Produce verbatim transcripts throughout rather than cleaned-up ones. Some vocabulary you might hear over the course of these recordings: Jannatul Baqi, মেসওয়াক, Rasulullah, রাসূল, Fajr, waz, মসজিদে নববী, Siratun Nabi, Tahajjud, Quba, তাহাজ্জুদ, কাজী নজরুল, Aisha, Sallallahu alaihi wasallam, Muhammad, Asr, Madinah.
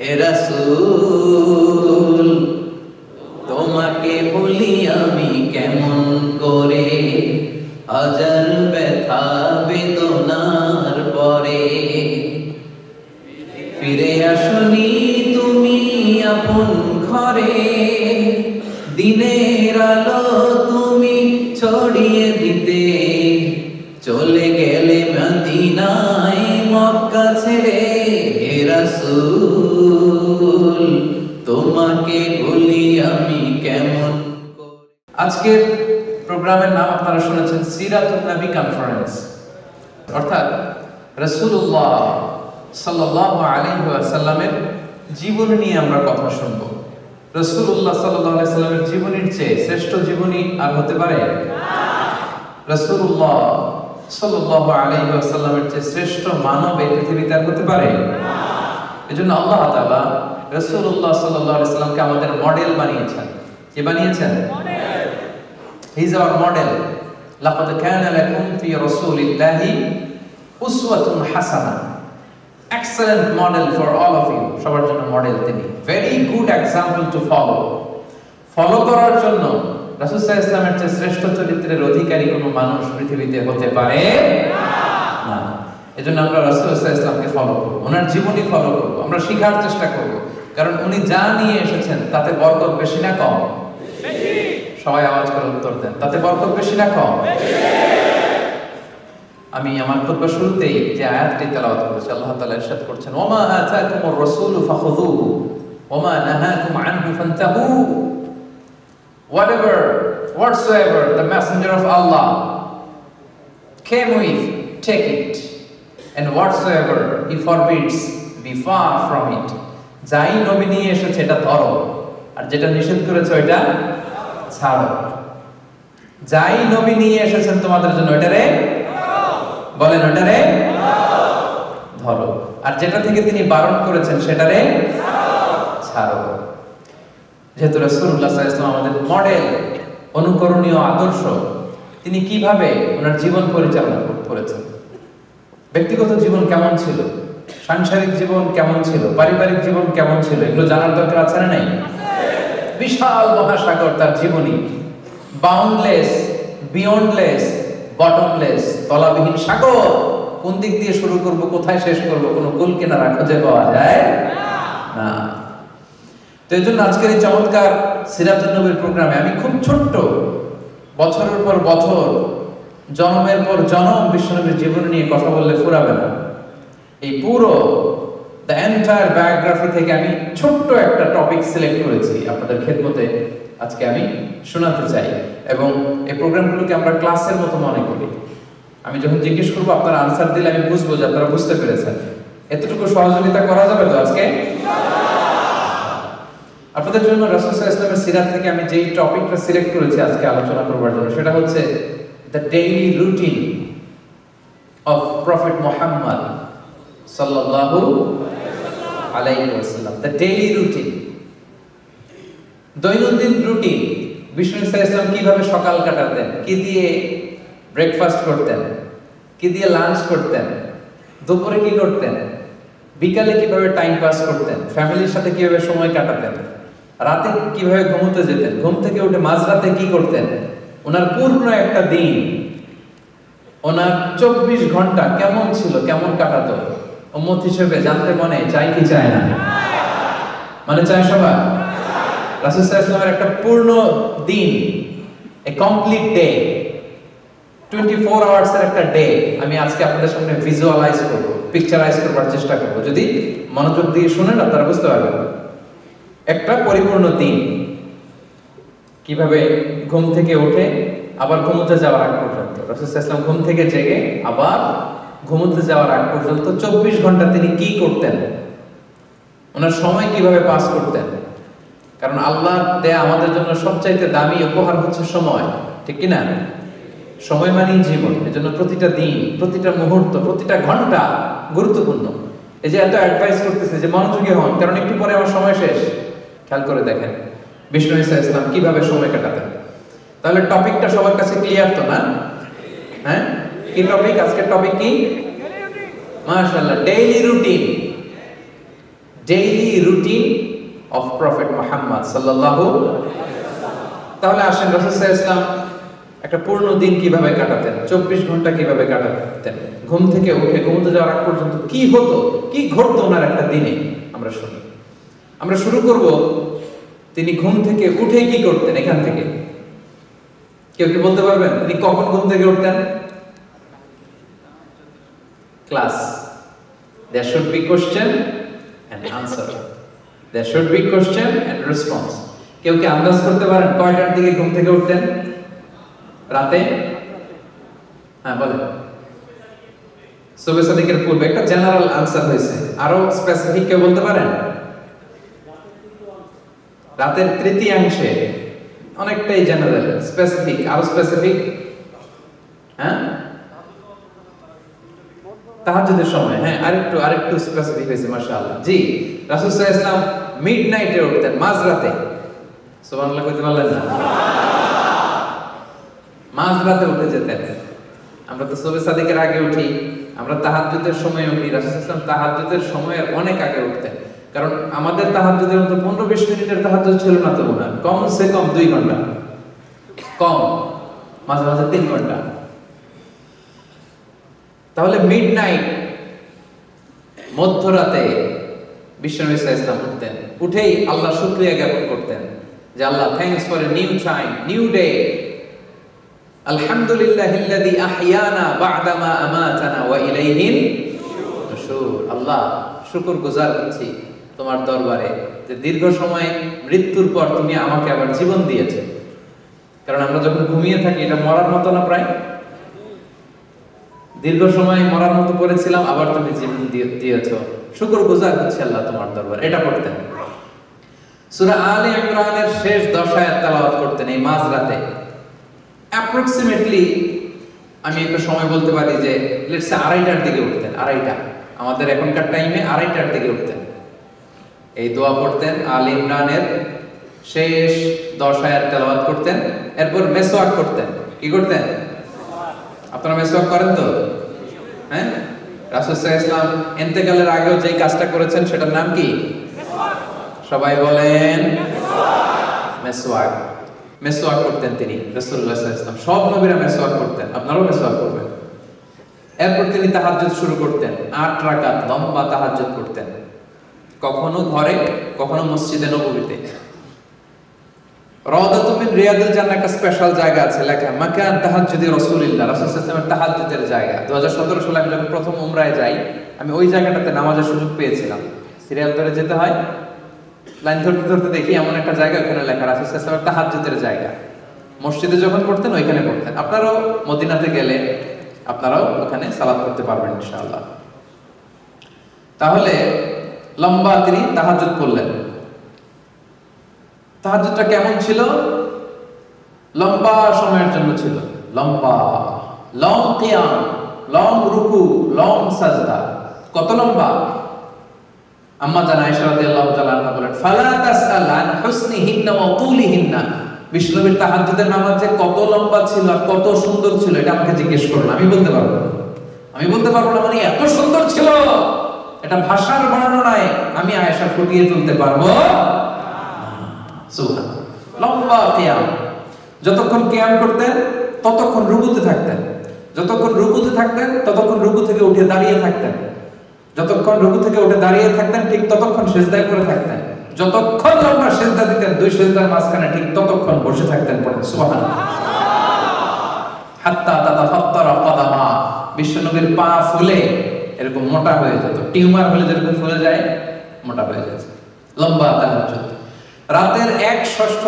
হে রাসূল তোমাকে বলি আমি কেমন করে হাজার ব্যথা বেদনার পরে ফিরে আসনি তুমি আপন ঘরে দিনের আলো তুমি ছড়িয়ে দিতে চলে গেলে মদিনায় মক্কা ছেড়ে হে রাসূল তোমাকে বলি আমি কেমন করে। আজকে প্রোগ্রামের নাম আপনারা শুনেছেন সিরাতুন নাবি কনফারেন্স, অর্থাৎ রাসূলুল্লাহ সাল্লাল্লাহু আলাইহি ওয়াসাল্লামের জীবন নিয়ে আমরা কথা শুনব। রাসূলুল্লাহ সাল্লাল্লাহু আলাইহি ওয়াসাল্লামের জীবনীর চেয়ে শ্রেষ্ঠ জীবনী আর হতে পারে না। রাসূলুল্লাহ সাল্লাল্লাহু আলাইহি ওয়াসাল্লামের চেয়ে শ্রেষ্ঠ মানব এই পৃথিবীতে আর হতে পারে না। এজন্য আল্লাহ তাআলা রাসূলুল্লাহ সাল্লাল্লাহু আলাইহি ওয়াসাল্লামকে আমাদের মডেল বানিয়েছেন। কে বানিয়েছেন? Model. He is our model. লাকাদ কানা লাকুম ফি রাসূলিল্লাহি উসওয়াতুন হাসানা, excellent model for all of you, সবার জন্য মডেল তিনি, very good example to follow. Follow করার জন্য রাসূল সাল্লাল্লাহু আলাইহি ওয়াসাল্লামের চেয়ে শ্রেষ্ঠ চরিত্রের অধিকারী কোনো মানুষ পৃথিবীতে হতে পারে না। এজন্য আমরা রাসূল সাল্লাল্লাহু আলাইহি ওয়াসাল্লামকে ফলো করব, ওনার জীবনী ফলো করব, আমরা শেখার চেষ্টা করব, কারণ উনি যা নিয়ে এসেছেন তাতে বরকত বেশি না কম? বেশি। সবাই আওয়াজ করে উত্তর দেন, তাতে বরকত বেশি না কম? বেশি। আমি আমার খুতবা শুরুতেই যে আয়াতটি তেলাওয়াত করেছি, আল্লাহ তাআলা ইরশাদ করছেন, ওয়া মা আতাকুমুর রাসূলু ফাখুযুহু ওয়া মা নাহাকুম আনহু ফানতাহু, whatever whatsoever the messenger of Allah came with, take it, and whatsoever he forbids, be far from it. যাই নবী নিয়ে এসেছে এটা ধরো, আর যেটা নিষেধ করেছে ওইটা ছাড়ো। যাই নবী নিয়ে এসেছেন তোমাদের জন্য ওইটারে বলেন, ওইটারে ধরো, আর যেটা থেকে তিনি বারণ করেছেন সেটারে ছাড়ো। যেহেতু রাসূলুল্লাহ সাল্লাল্লাহু আলাইহি ওয়াসাল্লাম আমাদের মডেল, অনুকরণীয় আদর্শ, তিনি কিভাবে ওনার জীবন পরিচালনা করেছেন, ব্যক্তিগত জীবন কেমন ছিল, সাংসারিক জীবন কেমন ছিল, পারিবারিক জীবন কেমন ছিল, এগুলো জানার দরকার আছে না? নাই, বিশাল মহাসাগর তার জীবনী, বাউন্ডলেস, বিয়ন্ডলেস, বটমলেস, তলাবিহীন সাগর। কোন দিক দিয়ে শুরু করব, কোথায় শেষ করব, কোনো গোল কিনারা খুঁজে পাওয়া যায় না। তো এই জন্য আজকের এই চমৎকার সিরাতুন নবীর প্রোগ্রামে আমি খুব ছোট্ট, বছরের পর বছর, জন্মের পর জন্ম বিশ্বনবীর জীবন নিয়ে কথা বললে ফুরাবে না। এই পুরো দ্য এন্টায়ার বায়োগ্রাফি থেকে আমি ছোট্ট একটা টপিক সিলেক্ট করেছি আপনাদের খেদমতে আজকে আমি শোনাতে চাই, এবং এই প্রোগ্রামগুলোকে আমরা ক্লাসের মতো মনে করি। আমি যখন জিজ্ঞেস করবো আপনারা আনসার দিলে আমি বুঝবো যে আপনারা বুঝতে পেরেছেন। এতটুকু সহযোগিতা করা যাবে তো আজকে? আপনাদের জন্য রাসূল সাল্লাল্লাহু আলাইহি ওয়াসাল্লামের সিরাত থেকে আমি যেই টপিকটা সিলেক্ট করেছি আজকে আলোচনা করবার জন্য, সেটা হচ্ছে the daily routine of Prophet Muhammad sallallahu alaihi wasallam, the daily routine, দৈনন্দিন রুটিন। বিষ্ণু সাল্লাল্লাহু কিভাবে সকাল কাটাতেন, কি দিয়ে ব্রেকফাস্ট করতেন, কি দিয়ে লাঞ্চ করতেন, দুপুরে কি করতেন, বিকালে কিভাবে টাইম পাস করতেন, ফ্যামিলির সাথে কিভাবে সময় কাটাতেন, রাতে কিভাবে ঘুমোতে যেতেন, ঘুম থেকে উঠে মাঝরাতে কি করতেন, ওনার পূর্ণ একটা দিন, ওনার চব্বিশ ঘন্টা কেমন ছিল, কেমন কাটাতো, উম্মত হিসেবে জানতে মনে চাই কি চায় না? মানে চাই সবার। রাসূল সাল্লাল্লাহু আলাইহি ওয়াসাল্লামের একটা পূর্ণ দিন, a complete day, twenty four hours এর একটা ডে আমি আজকে আপনাদের সামনে ভিজুয়ালাইজ করব, পিকচারাইজ করার চেষ্টা করব। যদি মনোযোগ দিয়ে শুনেন আপনারা বুঝতে পারবেন একটা পরিপূর্ণ দিন কিভাবে ঘুম থেকে উঠে আবার ঘুমোতে যাওয়ার আগ পর্যন্ত, রাসূল সাল্লাল্লাহু আলাইহি ওয়াসাল্লাম ঘুম থেকে জেগে আবার ঘুমোতে যাওয়ার আগ পর্যন্ত চব্বিশ ঘন্টা তিনি কি করতেন, ওনার সময় কিভাবে পাস করতেন। কারণ আল্লাহ দেয়া আমাদের জন্য সবচাইতে দামি উপহার হচ্ছে সময়, ঠিক কিনা? সময় মানেই জীবন। এর জন্য প্রতিটা দিন, প্রতিটা মুহূর্ত, প্রতিটা ঘন্টা গুরুত্বপূর্ণ। এই যে এত অ্যাডভাইস করতেছে যে মনোযোগী হন, কারণ একটু পরে আমার সময় শেষ। খেয়াল করে দেখেন বিষ্ণু সাল্লাল্লাহু আলাইহি ওয়াসাল্লাম কিভাবে সময় কাটাতেন। তাহলে টপিকটা সবার কাছে ক্লিয়ার তো না? হ্যাঁ, কি টপিক আজকে? টপিক কি? মাশাআল্লাহ, daily routine. daily routine of Prophet Muhammad sallallahu alaihi wasallam. তাহলে আসেন রাসূলুল্লাহ ইসলাম একটা পূর্ণ দিন কিভাবে কাটাতেন, চব্বিশ ঘন্টা কিভাবে কাটাতেন, ঘুম থেকে উঠে ঘুমোতে যাওয়ার আগ পর্যন্ত কি হতো, কি ঘটতো ওনার একটা দিনে আমরা শুনি। আমরা শুরু করব তিনি ঘুম থেকে উঠে কি করতেন এখান থেকে। কেউ কি বলতে পারবেন তিনি কখন ঘুম থেকে উঠতেন? Class, there should be question and answer, there should be question and response. কেউ কি আন্দাজ করতে পারেন কয়টার দিকে ঘুম থেকে উঠতেন রাতে? হ্যাঁ বলেন। সুবহ সাদিকের পূর্বে একটা জেনারেল আনসার হয়েছে, আরো স্পেসিফিক কেউ বলতে পারেন? রাতের তৃতীয়াংশে, অনেকটাই জেনারেল। স্পেসিফিক, আরো স্পেসিফিক? হ্যাঁ তাহাজ্জুদের সময়। হ্যাঁ আরেকটু আরেকটু স্পেসিফিক হয়েছে মাশাআল্লাহ। জি রাসূল সাল্লাল্লাহু আলাইহি ওয়াসাল্লাম মিডনাইটে উঠতেন, মাঝরাতে। সুবহানাল্লাহ কইতে পারলেন না? মাঝরাতে উঠে যেতেন। আমরা তো সুবহ সাদিকের আগে উঠি, আমরা তাহাজ্জুদের সময় উঠি, রাসূল সাল্লাল্লাহু আলাইহি ওয়াসাল্লাম তাহাজ্জুদের সময়ের অনেক আগে উঠতেন। কারণ আমাদের তাহাজ্জুদের মতো পনেরো বিশ মিনিটের তাহাজ্জুদ ছিল না তো, না কমসে কম দুই ঘন্টা, কম মাঝে মাঝে তিন ঘন্টা। তাহলে মিডনাইট, মধ্যরাতে বিশ্বনবী সাল্লাল্লাহু আলাইহি ওয়াসাল্লাম উঠতেন, উঠেই আল্লাহ শুকরিয়া জ্ঞাপন করতেন যে আল্লাহ thanks for a new time, new day, আলহামদুলিল্লাহিল্লাযী আহইয়ানা বা'দামা আমাতানা ওয়া ইলাইহিন নুশুর। আল্লাহ শুকর গুজার করছি তোমার দরবারে যে দীর্ঘ সময় মৃত্যুর পর তুমি আমাকে আবার জীবন দিয়েছো। কারণ আমরা যখন ঘুমিয়ে থাকি এটা মরার মতো না, প্রায় দীর্ঘ সময় মরার মতো পড়েছিলাম, আবার তুমি জীবন দিয়েছো, শুকর গুজার করছি আল্লাহ তোমার দরবারে। এটা পড়তেন। সূরা আলে ইমরানের শেষ দশ আয়াত তেলাওয়াত করতেন এই মাঝরাতে। অ্যাপ্রক্সিমেটলি আমি একটা সময় বলতে পারি যে লেটস সে আড়াইটার দিকে উঠতেন, আড়াইটা, আমাদের এখনকার টাইমে আড়াইটার দিকে উঠতেন। এই দোয়া পড়তেন, আলে ইমরানের শেষ দশ আয়াত তেলাওয়াত করতেন, এরপর মেসওয়াক করতেন। কি করতেন? আপনারা মেসওয়াক করেন তো? হ্যাঁ রাসূল সাল্লাল্লাহু আলাইহি ওয়াসাল্লাম ইন্তেকালের আগেও যেই কাজটা করেছেন সেটার নাম কি? সবাই বলেন মেসওয়াক। মেসওয়াক করতেন তিনি, রাসূলুল্লাহ সাল্লাল্লাহু আলাইহি ওয়াসাল্লাম। সব নবীরা মেসওয়াক করতেন, আপনারাও মেসওয়াক করবেন। এরপর তিনি তাহাজ্জুদ শুরু করতেন, আট রাকাত লম্বা তাহাজ্জুদ করতেন, কখনো ঘরে কখনো মসজিদে নববীতে। রাওদাতুন মিন রিয়াদিল জান্নাহ একটা স্পেশাল জায়গা আছে লেখা মাকান তাহাজ্জুদি রাসূলুল্লাহ, রাসূল সাল্লাল্লাহু আলাইহি ওয়াসাল্লামের তাহাজ্জুদের জায়গা। দুই হাজার সতেরো সালে আমি যখন প্রথম উমরায় যাই আমি ওই জায়গাটাতে নামাজের সুযোগ পেয়েছিলাম। সিরিয়াল ধরে যেতে হয়, লাইন ধরতে ধরতে দেখি এমন একটা জায়গা, ওখানে লেখা রাসূল সাল্লাল্লাহু আলাইহি ওয়াসাল্লামের তাহাজ্জুদের জায়গা। মসজিদে যখন পড়তেন ওইখানে পড়তেন। আপনারাও মদিনাতে গেলে আপনারাও ওখানে সালাত করতে পারবেন ইনশাআল্লাহ। তাহলে লম্বা তিনি তাহাজ্জুদ করলেন। তাহাজ্জুদটা কেমন ছিল? লম্বা সময়ের জন্য ছিল, লম্বা, লং কিয়াম, লং রুকু, লং সাজদা। কত লম্বা? আম্মা জান আয়েশা রাদিয়াল্লাহু তাআলা আনহা বলেন ফালা তাসআল আন হুসনিহিন্না ওয়া তুলিহিন্না। বিষ্ণুবীর তাহাজ্জুদের নামাজ যে কত লম্বা ছিল আর কত সুন্দর ছিল এটা আমাকে জিজ্ঞেস করুন, আমি বলতে পারবো না। আমি বলতে পারবো না মানে এত সুন্দর ছিল এটা ভাষার বর্ণনায় আমি আয়েশা ফুটিয়ে তুলতে পারবো না। লম্বা কিয়াম, যতক্ষণ কিয়াম করতেন ততক্ষণ রুকুতে থাকতেন, যতক্ষণ রুকুতে থাকতেন ততক্ষণ রুকু থেকে উঠে দাঁড়িয়ে থাকতেন, যতক্ষণ রুকু থেকে উঠে দাঁড়িয়ে থাকতেন ঠিক ততক্ষণ সিজদায় করে থাকতেন, যতক্ষণ লম্বা সিজদা দিতেন দুই সিজদার মাঝখানে ঠিক ততক্ষণ বসে থাকতেন। পড়েন সুবহানাল্লাহ। হাত্তা তাতাফাত্তারা কদামা, বিশ্বনবীর পা ফুলে এরকম মোটা হয়ে যেত, টিউমার হলে যেরকম ফুলে যায় মোটা হয়ে যেত। লম্বা তাহাজ্জুদ। রাতের এক ষষ্ঠ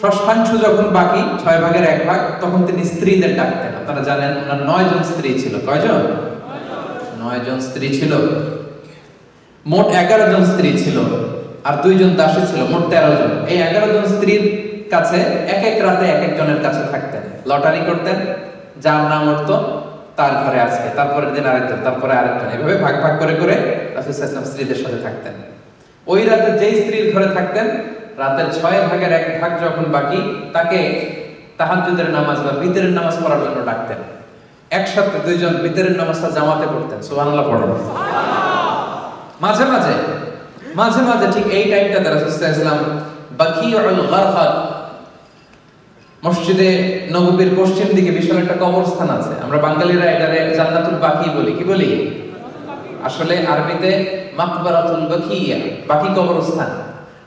ষষ্ঠাংশ যখন বাকি, ছয় ভাগের এক ভাগ, তখন তিনি স্ত্রীদের ডাকতেন। আপনারা জানেন ওনার নয় জন স্ত্রী ছিল। কয়জন? নয় জন স্ত্রী ছিল, মোট এগারো জন স্ত্রী ছিল আর দুইজন দাসী ছিল, মোট তেরো জন। এই এগারো জন স্ত্রীর কাছে এক এক রাতে এক একজনের কাছে থাকতেন, লটারি করতেন, যার নাম উঠত তার ঘরে আজকে, তারপরের দিন আরেকজন, তারপরে আরেকজন, এভাবে ভাগ ভাগ করে করে রাসূল সাল্লাল্লাহু আলাইহি ওয়াসাল্লাম স্ত্রীদের সাথে থাকতেন। ওই রাতে যেই স্ত্রীর ঘরে থাকতেন রাতের ছয় ভাগের এক ভাগ যখন বাকি তাকে তাহাজ্জুদের নামাজ বা বিতরের নামাজ পড়ার জন্য ডাকতেন। একসাথে দুইজন বিতরের নামাজটা জামাতে পড়তেন। সুবহানাল্লাহ পড়েন। মাঝে মাঝে মাঝে মাঝে ঠিক এই টাইমটা রাসূলুল্লাহ সাল্লাল্লাহু আলাইহি ওয়াসাল্লাম বাকিউল গারফাত মসজিদে নববীর পশ্চিম দিকে বিশাল একটা কবরস্থান আছে। আমরা বাঙালিরা এটারে জান্নাতুল বাকি বলি, কি বলি? আসলে আরবিতে মাকবারাতুল বাকিয়া, বাকি কবরস্থান।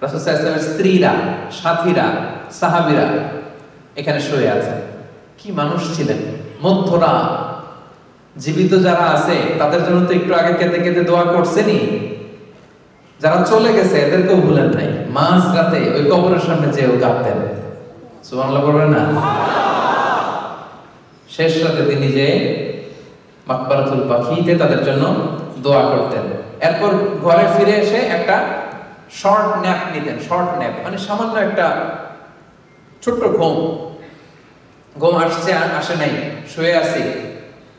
রাসূল সাল্লাল্লাহু আলাইহি ওয়াসাল্লামের স্ত্রীরা, সাথীরা, সাহাবীরা এখানে শুয়ে আছে। কি মানুষ ছিলেন, মধ্যরাত। জীবিত যারা আছে তাদের জন্য তো একটু আগে কেঁদে কেঁদে দোয়া করছেনি, যারা চলে গেছে এদেরকেও ভুলেন নাই। মাঝ রাতে ওই কবরের সামনে যেও কাঁদতেন, সুবহানাল্লাহ বলবেন না? শেষ রাতে তিনি যে মাকবারাতুল বাকিতে তাদের জন্য দোয়া করতেন, এরপর ঘরে ফিরে এসে একটা শর্ট ন্যাপ নিতেন। শর্ট ন্যাপ মানে সামান্য একটা ছোট্ট ঘুম। ঘুম আসছে আসে নাই, শুয়ে আছি,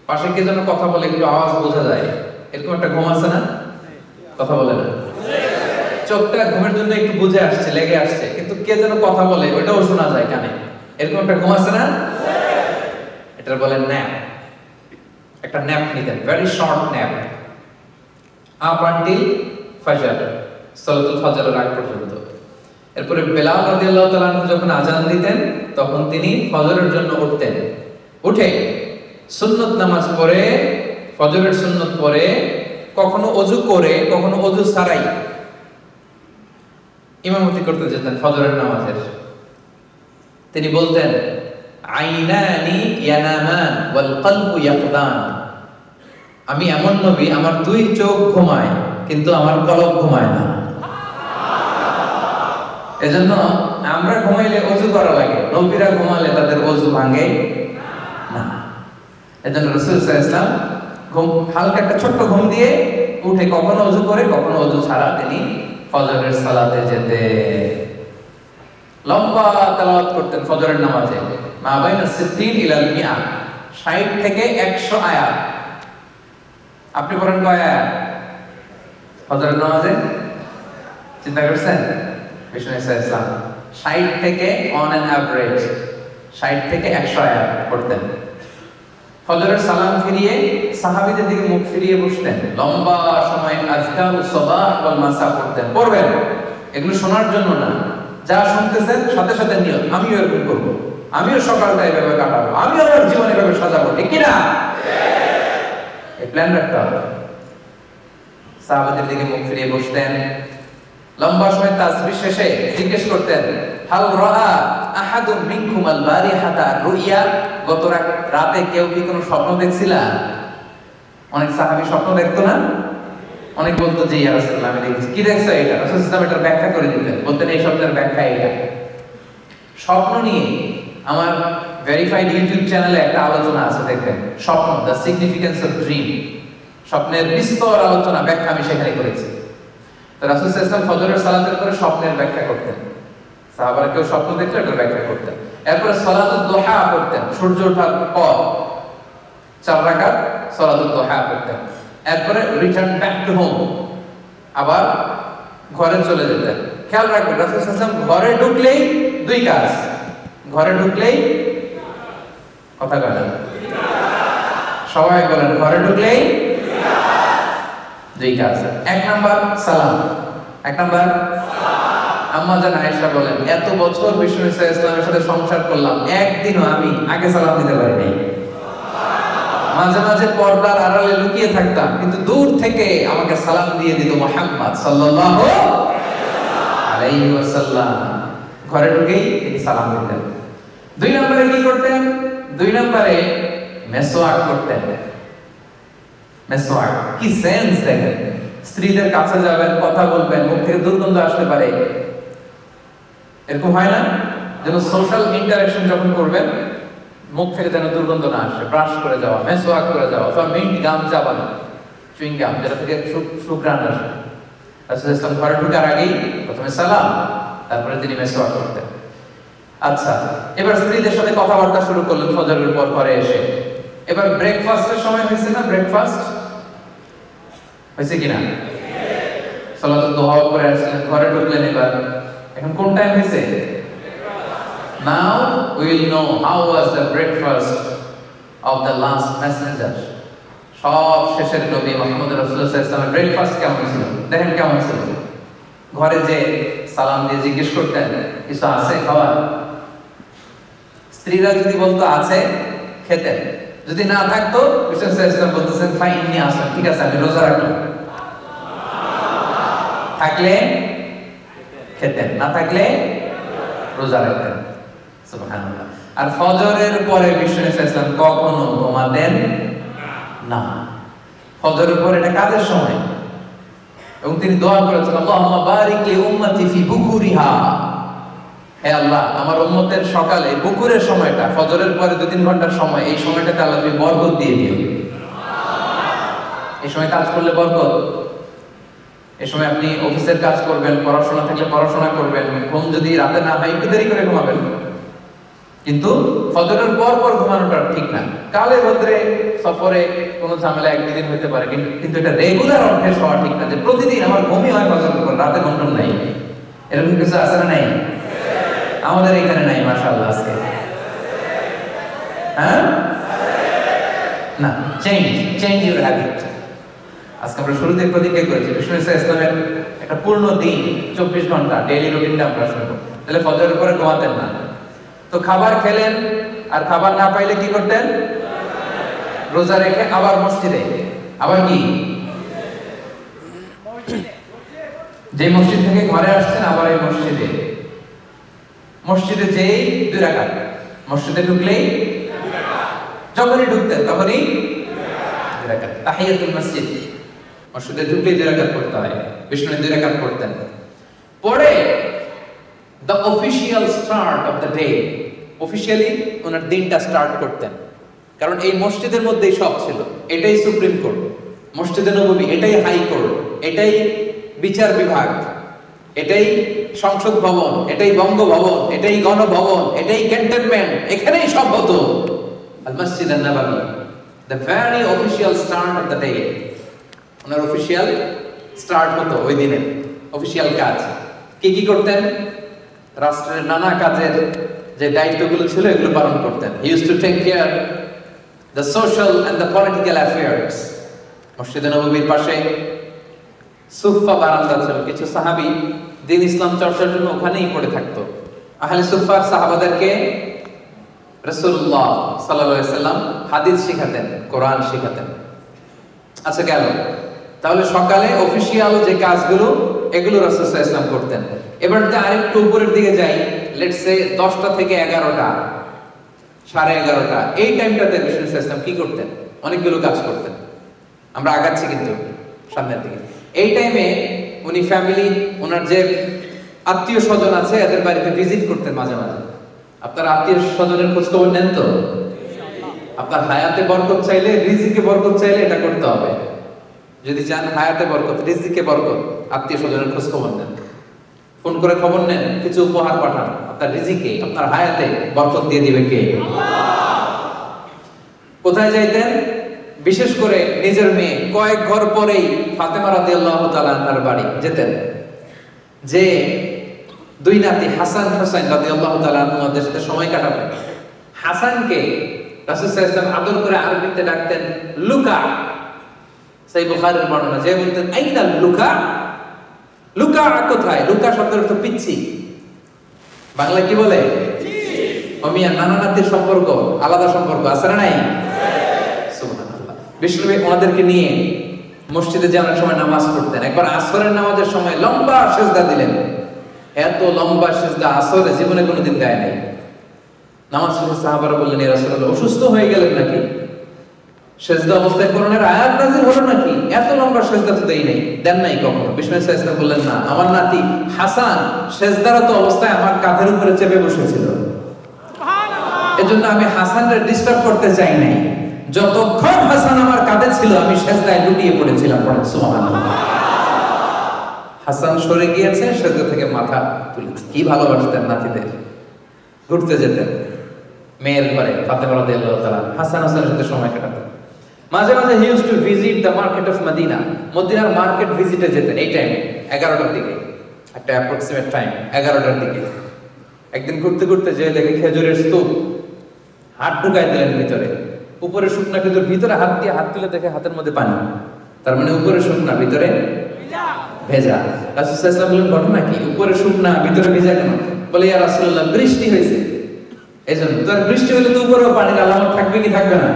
পাশে কে যেন কথা বলে, একটু আওয়াজ বোঝা যায়, এরকম একটা ঘুম আছে না? কথা বলে না, চোখটা ঘুমের জন্য একটু বুঝে আসছে, লেগে আসছে, কিন্তু কে যেন কথা বলে ওটাও শোনা যায় কানে, এরকম একটা ঘুম আছে না? এটা বলে ন্যাপ। একটা ন্যাপ নিতেন, very short nap, up until ফজর, সালাতুল ফজরের আগ পর্যন্ত। এরপরে বেলাল রাদিয়াল্লাহু তাআলা যখন আজান দিতেন তখন তিনি ফজরের জন্য উঠতেন। উঠে সুন্নত নামাজ পড়ে, ফজরের সুন্নত পড়ে, কখনো ওযু করে, কখনো ওযু ছাড়াই ইমামতি করতে যেতেন ফজরের নামাজের। তিনি বলতেন আইনানি ইয়ানামান ওয়াল কলবু ইয়াকদান, আমি এমন নবী আমার দুই চোখ ঘুমায় কিন্তু আমার কলব ঘুমায় না। এজন্য আমরা ঘুমাইলে ওযু করা লাগে, নবীরা ঘুমালে তাদের ওযু ভাঙে না। এজন্য রাসূল সাল্লাল্লাহু আলাইহি ওয়াসাল্লাম ঘুম, হালকা একটা ছোট্ট ঘুম দিয়ে উঠে কখনো ওযু করে, কখনো ওযু ছাড়া তিনি ফজরের সালাতে যেতে, লম্বা তেলাওয়াত করতেন ফজরের নামাজে। মা বাইনা সিত্তিন ইলাল মিআ, ষাট থেকে একশো আয়াত। আপনি পড়েন কয় আয়াত ফজরের নামাজে? চিন্তা করছেন? বিষ্ণু সাল্লাল্লাহু আলাইহি ওয়াসাল্লাম ষাট থেকে অন অ্যান অ্যাভারেজ ষাট থেকে একশো আয়াত পড়তেন। ফজরের সালাম ফিরিয়ে সাহাবীদের দিকে মুখ ফিরিয়ে বসতেন, লম্বা সময় আজকাল সবাহ ওয়াল মাসা পড়তেন। পড়বেন, এগুলো শোনার জন্য না, যা শুনতেছেন সাথে সাথে নিয়ত আমিও এরকম করব, আমিও সকালটা এভাবে কাটাবো, আমিও আমার জীবন এভাবে সাজাবো, ঠিক কিনা? এই প্ল্যান রাখতে হবে। সাহাবাদের দিকে মুখ ফিরিয়ে বসতেন, লম্বা সময় তাসবিহ শেষে জিজ্ঞেস করতেন হাল রাআ আহাদুম মিনকুম আল বারিহাতা রুইয়া, গত রাতে কেউ কি কোনো স্বপ্ন দেখছিলা? অনেক সাহাবী স্বপ্ন দেখতো না, অনেক বলতো যে ইয়া রাসূলুল্লাহ আমি দেখছি। কি দেখছো এটা? রাসূল সাল্লাল্লাহু আলাইহি ওয়াসাল্লাম এটার ব্যাখ্যা করে দিতেন, বলতেন এই শব্দের ব্যাখ্যা এটা। স্বপ্ন নিয়ে আমার ভেরিফাইড ইউটিউব চ্যানেলে একটা আলোচনা আছে, দেখবেন, স্বপ্ন দ্য সিগনিফিকেন্স অফ ড্রিম, স্বপ্নের বিস্তর আলোচনা ব্যাখ্যা আমি সেখানে করেছি। তো রাসূল সাল্লাল্লাহু আলাইহি ওয়াসাল্লাম ফজরের সালাতের পরে স্বপ্নের ব্যাখ্যা করতেন, সাহাবারা কেউ স্বপ্ন দেখলে এটার ব্যাখ্যা করতেন। এরপরে সালাতুদ দুহা পড়তেন, সূর্য ওঠার পর চার রাকাত সালাতুদ দুহা পড়তেন। এরপরে রিটার্ন ব্যাক টু হোম, আবার ঘরে চলে যেতেন। খেয়াল রাখবেন রাসূল সাল্লাল্লাহু আলাইহি ওয়াসাল্লাম ঘরে ঢুকলেই দুই কাজ, ঘরে ঢুকলেই কথা বলেন, সবাই বলেন ঘরে ঢুকলেই দুই কাজ। এক নাম্বার সালাম, এক নাম্বার আম্মা জান আয়েশা বলেন এত বছর বিষ্ণু ইসলামের সাথে সংসার করলাম, একদিনও আমি আগে সালাম দিতে পারিনি। মাঝে মাঝে পর্দার আড়ালে লুকিয়ে থাকতাম, কিন্তু দূর থেকে আমাকে সালাম দিয়ে দিত মুহাম্মদ সাল্লাল্লাহু আলাইহি ওয়াসাল্লাম। ঘরে ঢুকেই তিনি সালাম দিতেন। দুই নম্বরে কি করতেন? দুই নম্বরে মেসওয়াক করতেন। মেসওয়াক কি সেন্স দেখেন, স্ত্রীদের কাছে যাবেন, কথা বলবেন, মুখ থেকে দুর্গন্ধ আসতে পারে, এরকম হয় না? যেন সোশ্যাল ইন্টারাকশন যখন করবেন মুখ থেকে যেন দুর্গন্ধ না আসে, ব্রাশ করে যাওয়া, মেসওয়াক করে যাওয়া, অথবা মিন্ট গাম চাবানো, চুইং গাম, যেটা থেকে সুঘ্রাণ আসে। রাসূল ইসলাম ঘরে ঢুকার আগেই প্রথমে সালাম, তারপরে তিনি মেসওয়াক করতেন। আচ্ছা, এবার স্ত্রীদের সাথে কথাবার্তা শুরু করলেন ফজরের পর পরে এসে। এবার ব্রেকফাস্টের সময় হয়েছে না? ব্রেকফাস্ট হয়েছে কিনা? সালাতুল দুহা পরে আসলেন, ঘরে ঢুকলেন, এবার এখন কোন টাইম হয়েছে? Now will know how was the breakfast of the last messenger, সব শেষের নবী মুহাম্মদ রাসূলুল্লাহ সাল্লাল্লাহু আলাইহি ওয়াসাল্লামের ব্রেকফাস্ট কেমন ছিল, দেখেন কেমন ছিল। ঘরে যে সালাম দিয়ে জিজ্ঞেস করতেন কিছু আছে খাবার, স্ত্রীরা যদি বলতো আছে খেতেন, যদি না থাকতো রাসূলুল্লাহ বলতেছেন ফাইন নিয়ে আসো, ঠিক আছে আমি রোজা রাখলাম, থাকলে খেতেন না থাকলে রোজা রাখতেন। সুবহানাল্লাহ। আর ফজরের পরে রাসূলুল্লাহ কখনো ঘুমাতেন না, ফজরের পরে এটা কাজের সময়, এবং তিনি দোয়া করেছেন আল্লাহুম্মা বারিক লি উম্মতি ফি বুকুরিহা, হে আল্লাহ আমার উম্মতের সকালে বুকুরের সময়টা ফজরের পরে দুই তিন ঘন্টার সময় এই সময়টাতে আল্লাহ তুমি বরকত দিয়ে দিও, এই সময় কাজ করলে বরকত, এই সময় আপনি অফিসের কাজ করবেন, পড়াশোনা থাকলে পড়াশোনা করবেন, ঘুম যদি রাতে না হয় একটু দেরি করে ঘুমাবেন, কিন্তু ফজরের পর পর ঘুমানোটা ঠিক না, কালে ভদ্রে সফরে কোনো ঝামেলা এক দুদিন হতে পারে, কিন্তু এটা রেগুলার অভ্যাস হওয়া ঠিক না যে প্রতিদিন আমার ঘুমই হয় ফজরের পর, রাতে ঘুম টুম নাই, এরকম কিছু আছে না? নাই, আমাদের এখানে নাই মাশাআল্লাহ, আজকে হ্যাঁ না, চেঞ্জ চেঞ্জ ইউর হ্যাবিট। আজকে আমরা শুরুতে প্রতিজ্ঞা করেছি রাসূলুল্লাহ সাল্লাল্লাহু আলাইহি ওয়াসাল্লামের একটা পূর্ণ দিন চব্বিশ ঘন্টা ডেইলি রুটিনটা আমরা শুনবো, তাহলে ফজরের পরে ঘুমাতেন না, তো খাবার খেলেন আর খাবার না পাইলে কি করতেন? রোজা রেখে আবার মসজিদে, আবার কি যে মসজিদ থেকে ঘরে আসছেন আবার এই মসজিদে, মসজিদে যেই দুই রাকাত, মসজিদে ঢুকলেই যখনই ঢুকতেন তখনই দুই রাকাত, তাহিয়াতুল মসজিদ মসজিদে ঢুকলেই দুই রাকাত পড়তে হয়, বিষ্ণু দুই রাকাত পড়তেন, পরে the official start of the day officially ওনার দিনটা স্টার্ট করতেন, কারণ এই মসজিদের মধ্যেই সব ছিল, এটাই সুপ্রিম কোর্ট মসজিদে নববী, এটাই হাই কোর্ট, এটাই বিচার বিভাগ, এটাই সংসদ ভবন, এটাই বঙ্গভবন, এটাই গণভবন, এটাই ক্যান্টনমেন্ট, এখানেই সব হতো। আল মসজিদ আন-নববী the very official start of the day, ওনার অফিশিয়াল স্টার্ট হতো ওই দিনে, অফিশিয়াল কাজ কি কি করতেন? রাষ্ট্রের নানা কাজের যে দায়িত্বগুলো ছিল এগুলো পালন করতেন। He used to take care the social and the political affairs. মসজিদে নববীর পাশে সুফফা বারান্দা ছিল, কিছু সাহাবী দিন ইসলাম চর্চার জন্য ওখানেই পড়ে থাকতো। আহলে সুফফার সাহাবাদেরকে রাসূলুল্লাহ সাল্লাল্লাহু আলাইহি ওয়াসাল্লাম হাদিস শিখাতেন, কোরআন শিখাতেন। আচ্ছা গেল, তাহলে সকালে অফিশিয়াল যে কাজগুলো এগুলো রাসূল সাল্লাল্লাহু আলাইহি ওয়াসাল্লাম করতেন। এবার যদি আরেকটু উপরের দিকে যাই, লেটস সে দশটা থেকে এগারোটা সাড়ে এগারোটা এই টাইমটাতে রাসূলুল্লাহ সাল্লাল্লাহু আলাইহি ওয়াসাল্লাম কি করতেন? অনেকগুলো কাজ করতেন। আমরা আগাচ্ছি কিন্তু সামনের দিকে। এই টাইমে উনি ফ্যামিলি, ওনার যে আত্মীয় স্বজন আছে এদের বাড়িতে ভিজিট করতেন মাঝে মাঝে। আপনার আত্মীয় স্বজনের খোঁজ খবর নেন তো? আপনার হায়াতে বরকত চাইলে, রিজিকে বরকত চাইলে এটা করতে হবে। যদি চান হায়াতে বরকত, রিজিকে বরকত, আত্মীয় স্বজনের খোঁজ খবর নেন, ফোন করে খবর নেন, কিছু উপহার পাঠান, আপনার রিজিকে আপনার হায়াতে বরকত দিয়ে দিবে কে? কোথায় যাইতেন? বিশেষ করে নিজের মেয়ে কয়েক ঘর পরেই ফাতেমা রাদিয়াল্লাহু তাআলা আনহার বাড়ি যেতেন, যে দুই নাতি হাসান হোসেন রাদিয়াল্লাহু তাআলা আনহুদের সাথে সময় কাটাতেন। হাসানকে রাসূল সাল্লাল্লাহু আলাইহি ওয়াসাল্লাম আদর করে আরবিতে ডাকতেন লুকা, সেই বুখারীর বর্ণনা, যে বলতেন আইনা লুকা, লুকা কোথায়? লুকা শব্দের অর্থ পিচ্ছি, বাংলা কি বলে? অমিয়া নানা নাতির সম্পর্ক আলাদা সম্পর্ক আছে না নাই? বিষ্ণুভাই ওনাদেরকে নিয়ে মসজিদে যাওয়ার সময় নামাজ পড়তেন। একবার আসরের নামাজের সময় লম্বা সিজদা দিলেন, এত লম্বা সিজদা আসরে জীবনে কোনোদিন দেয় নাই। নামাজ শেষে সাহাবারা বললেন, ইয়া রাসূলুল্লাহ অসুস্থ হয়ে গেলেন নাকি? সিজদা অবস্থায় কোরআনের আয়াত নাযিল হলো নাকি? এত লম্বা সিজদা তো দেই নাই, দেন নাই কখনো। বিষ্ণুভাই সাহেব বললেন, না, আমার নাতি হাসান সিজদারত অবস্থায় আমার কাঁধের উপরে চেপে বসেছিল, সুবহানাল্লাহ, এজন্য আমি হাসানকে ডিস্টার্ব করতে চাই নাই, যতক্ষণ হাসান আমার কাঁধে ছিল আমি সিজদায় লুটিয়ে পড়েছিলাম। সুবহানাল্লাহ। হাসান সরে গিয়েছে, সিজদা থেকে মাথা তুলেছে। কি ভালোবাসতেন নাতিদের, ঘুরতে যেতেন মেয়ের ঘরে, ফাতেমা রাদিয়াল্লাহু তাআলা হাসান হোসেনের সাথে সময় কাটাতেন। মাঝে মাঝে he used to visit the market of Medina, মদিনার মার্কেট ভিজিটে যেতেন এই টাইমে এগারোটার দিকে, একটা অ্যাপ্রক্সিমেট টাইম এগারোটার দিকে। একদিন ঘুরতে ঘুরতে যেয়ে দেখে খেজুরের স্তূপ, হাত ঢুকাই দিলেন ভিতরে, উপরে শুকনা কিন্তু ভিতরে হাত দিয়ে হাত তুলে দেখে হাতের মধ্যে পানি, তার মানে উপরে শুকনা ভিতরে ভেজা রাসূল সাল্লাল্লাহু আলাইহি ওয়াসাল্লাম বলেন ঘটনা কি উপরে শুকনা ভিতরে ভেজা কেন বলে ইয়া রাসূলুল্লাহ বৃষ্টি হয়েছে এজন্য তোর বৃষ্টি হলে তো উপরেও পানির আলামত থাকবে কি থাকবে না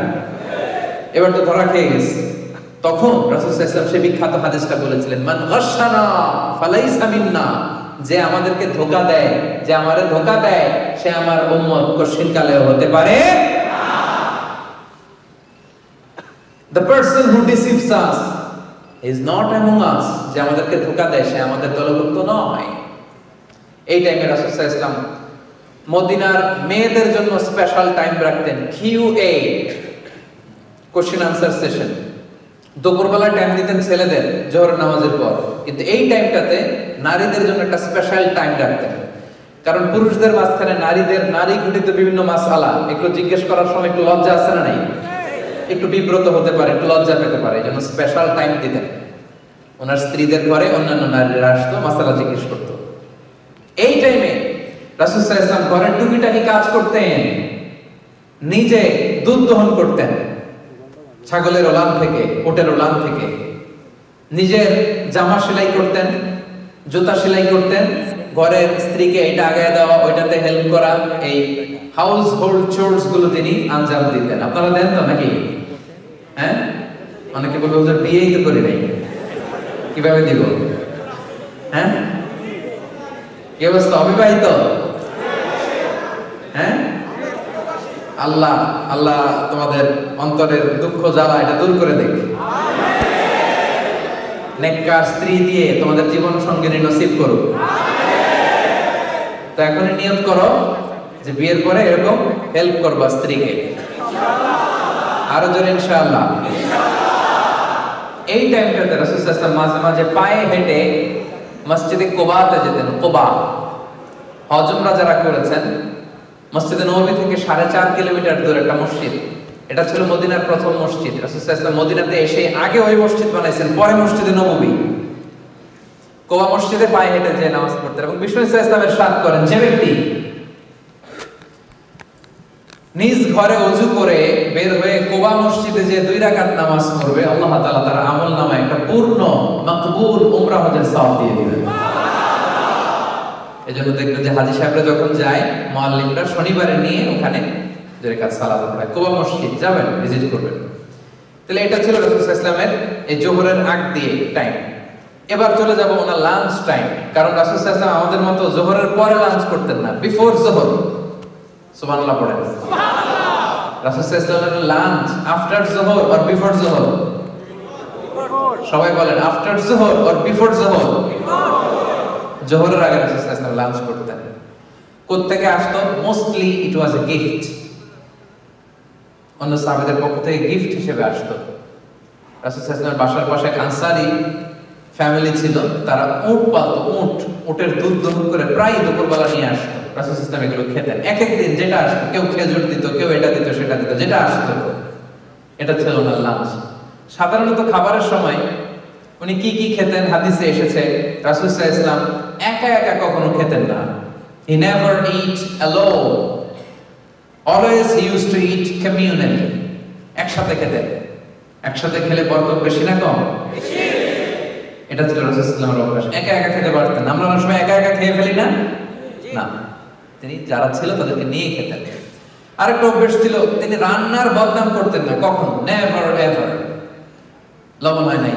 এবার তো ধরা খেয়ে গেছে তখন রাসূল সাল্লাল্লাহু আলাইহি ওয়াসাল্লাম সেই বিখ্যাত হাদিসটা বলেছিলেন মান গাশানা ফালাইসা মিন্না যে আমাদেরকে ধোঁকা দেয় যে আমারে ধোঁকা দেয় সে আমার উম্মত কশিনকালে হতে পারে না the person who deceives us is not among us যে আমাদেরকে ধোঁকা দেয় সে আমাদের দলভুক্ত নয় এই টাইমে রাসূল সাল্লাল্লাহু আলাইহি ওয়াসাল্লাম মদিনার মেয়েদের জন্য স্পেশাল টাইম রাখতেন Q A question answer session দুপুরবেলা টাইম দিতেন ছেলেদের জোহরের নামাজের পর কিন্তু এই টাইমটাতে নারীদের জন্য একটা স্পেশাল টাইম রাখতেন কারণ পুরুষদের মাঝখানে নারীদের নারী ঘটিত বিভিন্ন মাসালা একটু জিজ্ঞেস করার সময় একটু লজ্জা আছে না নাই একটু বিব্রত হতে পারে একটু লজ্জা পেতে পারে এই জন্য স্পেশাল টাইম দিতেন ওনার স্ত্রীদের ঘরে অন্যান্য নারীরা আসতো মাসালা জিজ্ঞেস করতো এই টাইমে রাসূল সাল্লাল্লাহু আলাইহি ওয়াসাল্লাম ঘরের টুকিটাকি কাজ করতেন নিজে দুধ দহন করতেন ছাগলের ওলান থেকে ওটের ওলান থেকে নিজের জামা সেলাই করতেন জুতা সেলাই করতেন ঘরের স্ত্রীকে এটা আগায় দেওয়া ওইটাতে হেল্প করা এই হাউস হোল্ড চোর্স গুলো তিনি আঞ্জাম দিতেন আপনারা দেন তো নাকি হ্যাঁ অনেকে বলবে ওদের বিয়েই তো করি নাই কিভাবে দিব হ্যাঁ কি অবস্থা অবিবাহিত হ্যাঁ আল্লাহ আল্লাহ তোমাদের অন্তরের দুঃখ জ্বালা এটা দূর করে দেখ নেককার স্ত্রী দিয়ে তোমাদের জীবন সঙ্গিনী নসিব করো তো এখন নিয়ত করো যে বিয়ের পরে এরকম হেল্প করবা স্ত্রীকে আরো জোরে ইনশাআল্লাহ এই টাইমটাতে রাসূল সাল্লাল্লাহু আলাইহি ওয়াসাল্লাম মাঝে মাঝে পায়ে হেঁটে মসজিদে কোবাতে যেতেন কোবা হজমরা যারা করেছেন মসজিদে নববী থেকে সাড়ে চার কিলোমিটার দূরে একটা মসজিদ এটা ছিল মদিনার প্রথম মসজিদ রাসূল সাল্লাল্লাহু আলাইহি ওয়াসাল্লাম মদিনাতে এসে আগে ওই মসজিদ বানাইছেন পরে মসজিদে নববী কোবা মসজিদে পায়ে হেঁটে যে নামাজ পড়তেন এবং বিষ্ণু ইসলামের সাথ করেন যে ব্যক্তি নিজ ঘরে ওযু করে বের হয়ে কোবা মসজিদে যে দুই রাকাত নামাজ পড়বে আল্লাহ তাআলা তার আমলনামায় একটা পূর্ণ মাকবুল উমরা হজের সওয়াব দিয়ে দিবেন এজন্য দেখবেন যে হাজী সাহেবরা যখন যায় মুআল্লিমরা শনিবারে নিয়ে ওখানে যারা কাজ সালাত পড়ায় কোবা মসজিদ যাবেন ভিজিট করবেন তাহলে এটা ছিল রাসূল সাল্লাল্লাহু আলাইহি ওয়াসাল্লামের এই যোহরের আগ দিয়ে টাইম এবার চলে যাব ওনার লাঞ্চ টাইম কারণ রাসূল সাল্লাল্লাহু আলাইহি ওয়াসাল্লাম আমাদের মতো যোহরের পরে লাঞ্চ করতেন না বিফোর যোহর সুবহানাল্লাহ পড়েন সুবহানাল্লাহ রাসূল সাল্লাল্লাহু আলাইহি ওয়াসাল্লামের লাঞ্চ আফটার যোহর অর বিফোর যোহর সবাই বলেন আফটার যোহর অর বিফোর যোহর জোহরের আগে রাসূল সাল্লাল্লাহু আলাইহি ওয়াসাল্লাম লাঞ্চ করতেন কোথা থেকে আসতো mostly it was a gift অন্য সাহাবীদের পক্ষ থেকে গিফট হিসেবে আসতো রাসূল সাল্লাল্লাহু আলাইহি ওয়াসাল্লামের বাসার পাশে আনসারী ফ্যামিলি ছিল তারা উট পালতো উট উটের দুধ দহন করে প্রায় দুপুরবেলা নিয়ে আসতো রাসূল সাল্লাল্লাহু আলাইহি ওয়াসাল্লাম এগুলো খেতেন এক এক দিন যেটা আসতো কেউ খেজুর দিত কেউ এটা দিত সেটা দিত যেটা আসতো এটা ছিল ওনার লাঞ্চ সাধারণত খাবারের সময় উনি কি কি খেতেন হাদিসে এসেছে রাসূল সাল্লাল্লাহু আলাইহি ওয়াসাল্লাম একা একা কখনো খেতেন না he never eat alone always he used to eat communally একসাথে খেতেন একসাথে খেলে বরকত বেশি না কম বেশি এটা ছিল রাসূল সাল্লাল্লাহু আলাইহি ওয়াসাল্লাম একা একা খেতে পারতেন আমরা অনেক সময় একা একা খেয়ে ফেলি না না তিনি যারা ছিল তাদেরকে নিয়ে খেতেন আরেকটা অভ্যাস ছিল তিনি রান্নার বদনাম করতেন না কখনো never ever লবণ হয় নাই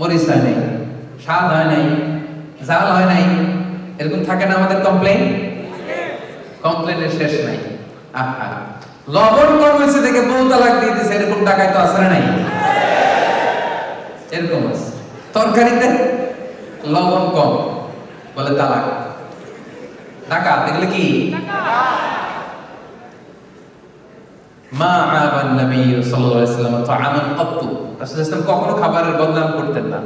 মরিচ হয় নাই স্বাদ হয় নাই জাল হয় নাই এরকম থাকে না আমাদের কমপ্লেন কমপ্লেনের শেষ নাই আহা লবণ কম হয়েছে দেখে বহু তালাক দিয়ে দিয়েছে এরকম টাকায় তো আসে নাই এরকম আছে তরকারিতে লবণ কম বলে তালাক টাকা এগুলো কি মা আবান নবী সাল্লাল্লাহু আলাইহি ওয়াসাল্লাম তাআমান কত্তু রাসূলুল্লাহ কখনো খাবারের বদনাম করতেন না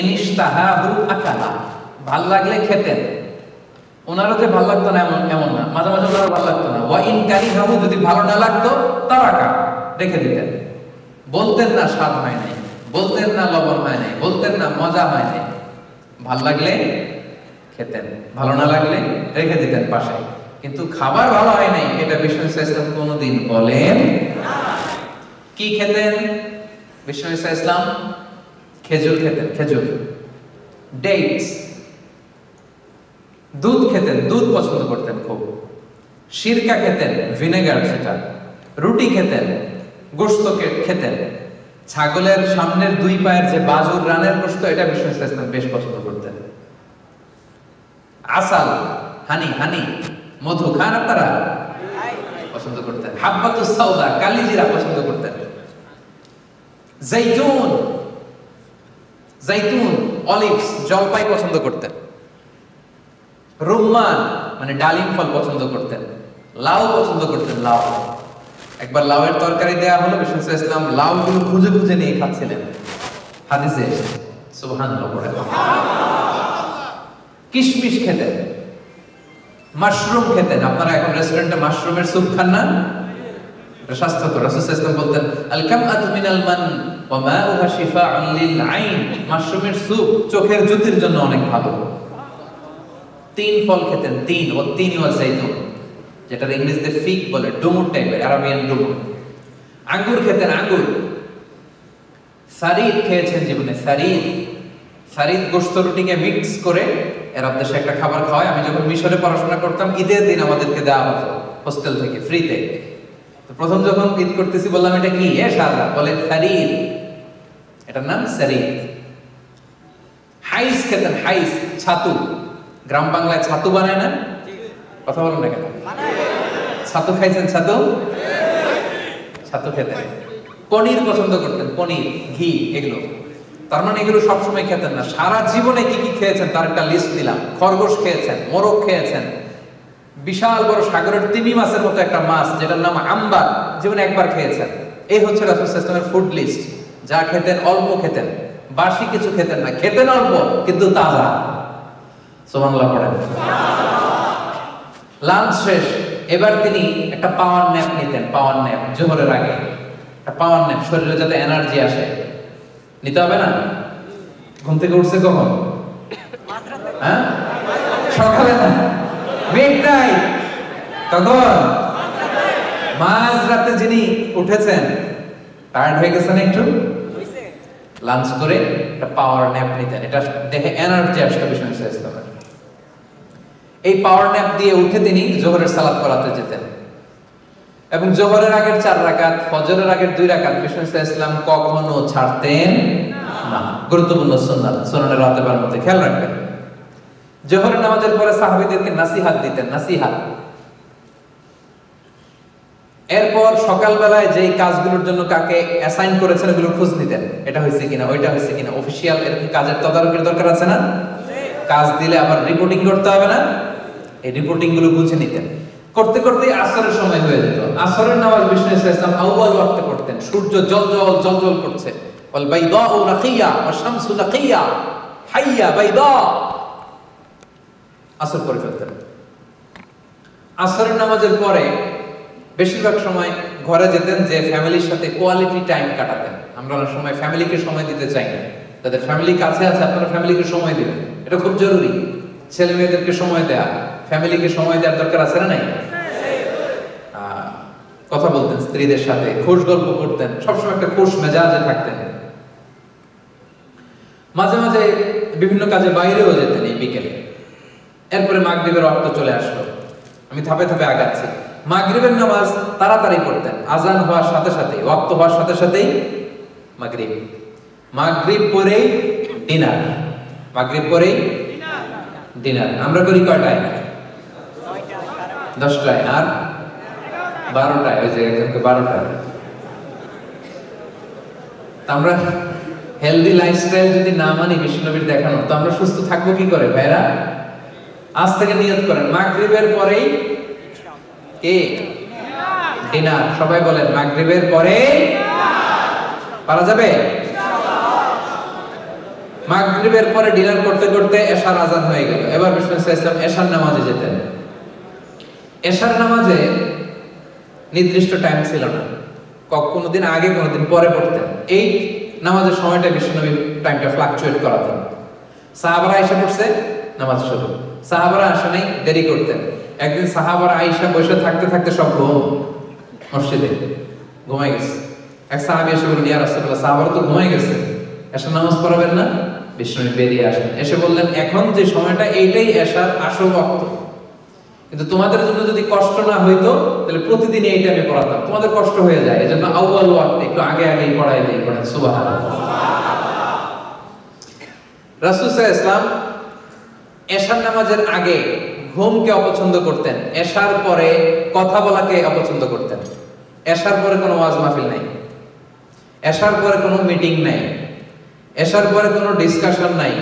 ইনশতাহাহু আকালা ভাল লাগলে খেতেন ওনারও যে ভাল লাগতো না এমন এমন না মাঝে মাঝে ওনারও ভাল লাগতো না ওয়া ইন কারিহাহু যদি ভালো না লাগতো তারাকা রেখে দিতেন বলতেন না স্বাদ হয় নাই বলতেন না লবণ হয় নাই বলতেন না মজা হয় নাই ভাল লাগলে খেতেন ভালো না লাগলে রেখে দিতেন পাশে কিন্তু খাবার ভালো হয় নাই এটা বিষ্ণু ইসলাম কোনোদিন বলেন না কি খেতেন বিষ্ণু ইসলাম খেজুর খেতেন খেজুর dates, দুধ খেতেন, দুধ পছন্দ করতেন খুব, সিরকা খেতেন, ভিনেগার সেটা, রুটি খেতেন, গোশত খেতেন, ছাগলের সামনের দুই পায়ের যে বাজুর রানের গোশত এটা বিষ্ণু ইসলাম বেশ পছন্দ করতেন, আসাল, হানি হানি, মধু খান আপনারা পছন্দ করতেন, হাব্বাতুস সাউদা কালিজিরা পছন্দ করতেন, জাইতুন জাইতুন অলিভস জলপাই পছন্দ করতেন, রুম্মান মানে ডালিম ফল পছন্দ করতেন, লাউ পছন্দ করতেন, লাউ একবার লাউয়ের তরকারি দেয়া হলো, বিশ্বনবী ইসলাম লাউ গুলো খুঁজে খুঁজে নিয়ে খাচ্ছিলেন, হাদিসে সুবহানাল্লাহ পড়ে, কিশমিশ খেতেন, মাশরুম খেতেন, আপনারা এখন রেস্টুরেন্টে মাশরুমের স্যুপ খান না, স্বাস্থ্যকর, রাসূলুল্লাহ সাল্লাল্লাহু আলাইহি ওয়াসাল্লাম বলতেন আল কামআতু মিনাল মান ওয়া মা'উহা শিফাউন লিল আইন, মাশরুমের স্যুপ চোখের জ্যোতির জন্য অনেক ভালো, তিন ফল খেতেন, তিন ও তিন ওয়া জাইতুন যেটা ইংলিশে ফিগ বলে, ডুমুর টাইপের আরাবিয়ান ডুমুর, আঙ্গুর খেতেন, আঙ্গুর, সারিদ খেয়েছেন জীবনে, সারিদ সারিদ গোশত রুটিকে মিক্স করে এরা দেশে একটা খাবার খাওয়ায়, আমি যখন মিশরে পড়াশোনা করতাম ঈদের দিন আমাদেরকে দেওয়া হতো হোস্টেল থেকে ফ্রিতে, প্রথম যখন ঈদ করতেছি বললাম এটা কি, এ সাদা, বলে সারিদ, এটার নাম সারিদ। হাইস খেতেন, হাইস ছাতু, গ্রাম বাংলায় ছাতু বানায় না, কথা বলেন না কেন, ছাতু খাইছেন, ছাতু ছাতু খেতেন, পনির পছন্দ করতেন, পনির ঘি এগুলো, তার মানে এগুলো সবসময় খেতেন না, সারা জীবনে কি কি খেয়েছেন তার একটা লিস্ট দিলাম, খরগোশ খেয়েছেন, মোরগ খেয়েছেন, বিশাল বড় সাগরের তিমি মাছের মতো একটা মাছ যেটার নাম আম্বার জীবনে একবার খেয়েছেন, এই হচ্ছে রাসূলুল্লাহ সাল্লাল্লাহু আলাইহি ওয়াসাল্লামের ফুড লিস্ট, যা খেতেন অল্প খেতেন, বাসি কিছু খেতেন না, খেতেন অল্প কিন্তু তাজা, সুবহানাল্লাহ পড়েন। লাঞ্চ শেষ, এবার তিনি একটা পাওয়ার ন্যাপ নিতেন, পাওয়ার ন্যাপ জোহরের আগে একটা পাওয়ার ন্যাপ, শরীরে যাতে এনার্জি আসে, নিতে হবে না, ঘুম থেকে উঠছে কখন, হ্যাঁ সকালে না, মাঝরাতে যিনি উঠেছেন টায়ার্ড হয়ে গেছেন একটু, লাঞ্চ করে একটা পাওয়ার ন্যাপ নিতেন, এটা দেখে এনার্জি আসতো বিষ্ণু ইসলামের, এই পাওয়ার ন্যাপ দিয়ে উঠে তিনি জোহরের সালাত পড়াতে যেতেন, এবং জোহরের আগের চার রাকাত, ফজরের আগের দুই রাকাত বিষ্ণু ইসলাম কখনো ছাড়তেন না, গুরুত্বপূর্ণ সুন্নাত, সুন্নাতের রাতে বার মধ্যে খেয়াল রাখবেন। জোহরের নামাজের পরে সাহাবীদেরকে নসিহত দিতেন, নসিহত, এরপর সকালবেলায় যেই কাজগুলোর জন্য কাকে অ্যাসাইন করেছেন ওগুলো খোঁজ নিতেন, এটা হয়েছে কিনা, ওইটা হয়েছে কিনা, অফিসিয়াল এরকম কাজের তদারকির দরকার আছে না, কাজ দিলে আবার রিপোর্টিং করতে হবে না, এই রিপোর্টিং গুলো বুঝে নিতেন, করতে করতে আসরের সময় হয়ে যেত, আসরের নামাজ বিষ্ণু ইসলাম আউয়াল ওয়াক্তে করতেন, সূর্য জ্বলজ্বল জ্বলজ্বল করছে, ওয়াল বাইদাউ রাকিয়া ওয়াশ শামসু নাকিয়া হাইয়া বাইদা, আসর করে ফেলতেন, আসরের নামাজের পরে বেশিরভাগ সময় ঘরে যেতেন, যে ফ্যামিলির সাথে কোয়ালিটি টাইম কাটাতেন, আমরা অনেক সময় ফ্যামিলিকে সময় দিতে চাই না, তাদের ফ্যামিলি কাছে আছে আপনারা ফ্যামিলিকে সময় দিবেন, এটা খুব জরুরি, ছেলে মেয়েদেরকে সময় দেয়া, ফ্যামিলিকে সময় দেওয়ার দরকার আছে না, নাই কথা বলতেন স্ত্রীদের সাথে, খোশ গল্প করতেন, সবসময় একটা খোশ মেজাজে থাকতেন, মাঝে মাঝে বিভিন্ন কাজে বাইরেও যেতেন এই বিকেলে, এরপরে মাগরিবের ওয়াক্ত চলে আসলো, আমি ধাপে ধাপে আগাচ্ছি, মাগরিবের নামাজ তাড়াতাড়ি করতেন, আজান হওয়ার সাথে সাথেই, ওয়াক্ত হওয়ার সাথে সাথেই মাগরিব, মাগরিব পরেই ডিনার, মাগরিব পরেই ডিনার, আমরা করি কয়টায়, দশটায় আর বারোটায়, ওই যে একজনকে বারোটায়, আমরা হেলদি লাইফস্টাইল যদি না মানি বিষ্ণুনবীর দেখানো, তো আমরা সুস্থ থাকবো কি করে ভাইরা, আজ থেকে নিয়ত করেন মাগরিবের পরেই কে ডিনার, সবাই বলেন মাগরিবের পরে পারা যাবে, মাগরিবের পরে ডিনার করতে করতে এশার আজান হয়ে গেল, এবার বিষ্ণু ইসলাম এশার নামাজে যেতেন, এশার নামাজে নির্দিষ্ট টাইম ছিল না, কোনোদিন আগে কোনোদিন পরে পড়তেন, এই নামাজের সময়টা বিষ্ণুনবী টাইমটা ফ্লাকচুয়েট করাতেন, সাহাবারা এসে পড়ছে নামাজ শুরু, সাহাবারা আসলে দেরি করতেন, একদিন সাহাবারা আয়েশা বসে থাকতে থাকতে সব ঘুম মসজিদে ঘুমাই গেছে, এক সাহাবী এসে বললেন ইয়া রাসূলুল্লাহ সাহাবারা তো ঘুমাই গেছে, এশার নামাজ পড়াবেন না, বিষ্ণু বেরিয়ে আসেন, এসে বললেন এখন যে সময়টা এইটাই এশার আসল ওয়াক্ত, কিন্তু তোমাদের জন্য যদি কষ্ট না হইতো তাহলে প্রতিদিন এই টাইমে পড়াতাম, তোমাদের কষ্ট হয়ে যায় এজন্য আউয়াল ওয়াক্ত একটু আগে আগেই পড়াই দেই পড়েন। সুবহানাল্লাহ। রাসূল সাল্লাল্লাহু আলাইহি ওয়াসাল্লাম এশার নামাজের আগে ঘুমকে অপছন্দ করতেন, এশার পরে কথা বলাকে অপছন্দ করতেন। এশার পরে কোনো ওয়াজ মাহফিল নাই, এশার পরে কোনো মিটিং নাই, এশার পরে কোনো ডিসকাশন নাই,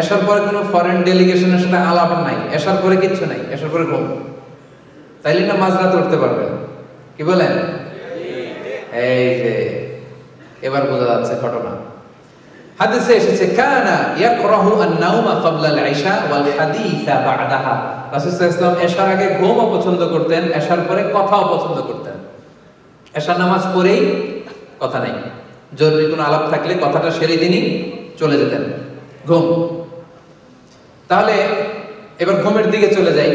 এশার পরে কোনো ফরেন ডেলিগেশনের সাথে আলাপ নাই, এশার পরে কিচ্ছু নাই, এশার পরে ঘুম। তাইলে না মাঝরাত উঠতে পারবে, কি বলেন? এই যে এবার বোঝা যাচ্ছে ঘটনা। হাদিসে এসেছে কানা ইয়াকরাহু আন-নাওমা ক্বাবলা আল-ইশা ওয়াল হাদিসা বা'দাহা। রাসূল সাল্লাল্লাহু আলাইহি ওয়াসাল্লাম এশার আগে ঘুম অপছন্দ করতেন, এশার পরে কথা অপছন্দ করতেন। এশার নামাজ পড়েই কথা নাই, জরুরি কোনো আলাপ থাকলে কথাটা সেরে দিনই চলে যেতেন ঘুম। তাহলে এবার ঘুমের দিকে চলে যাই,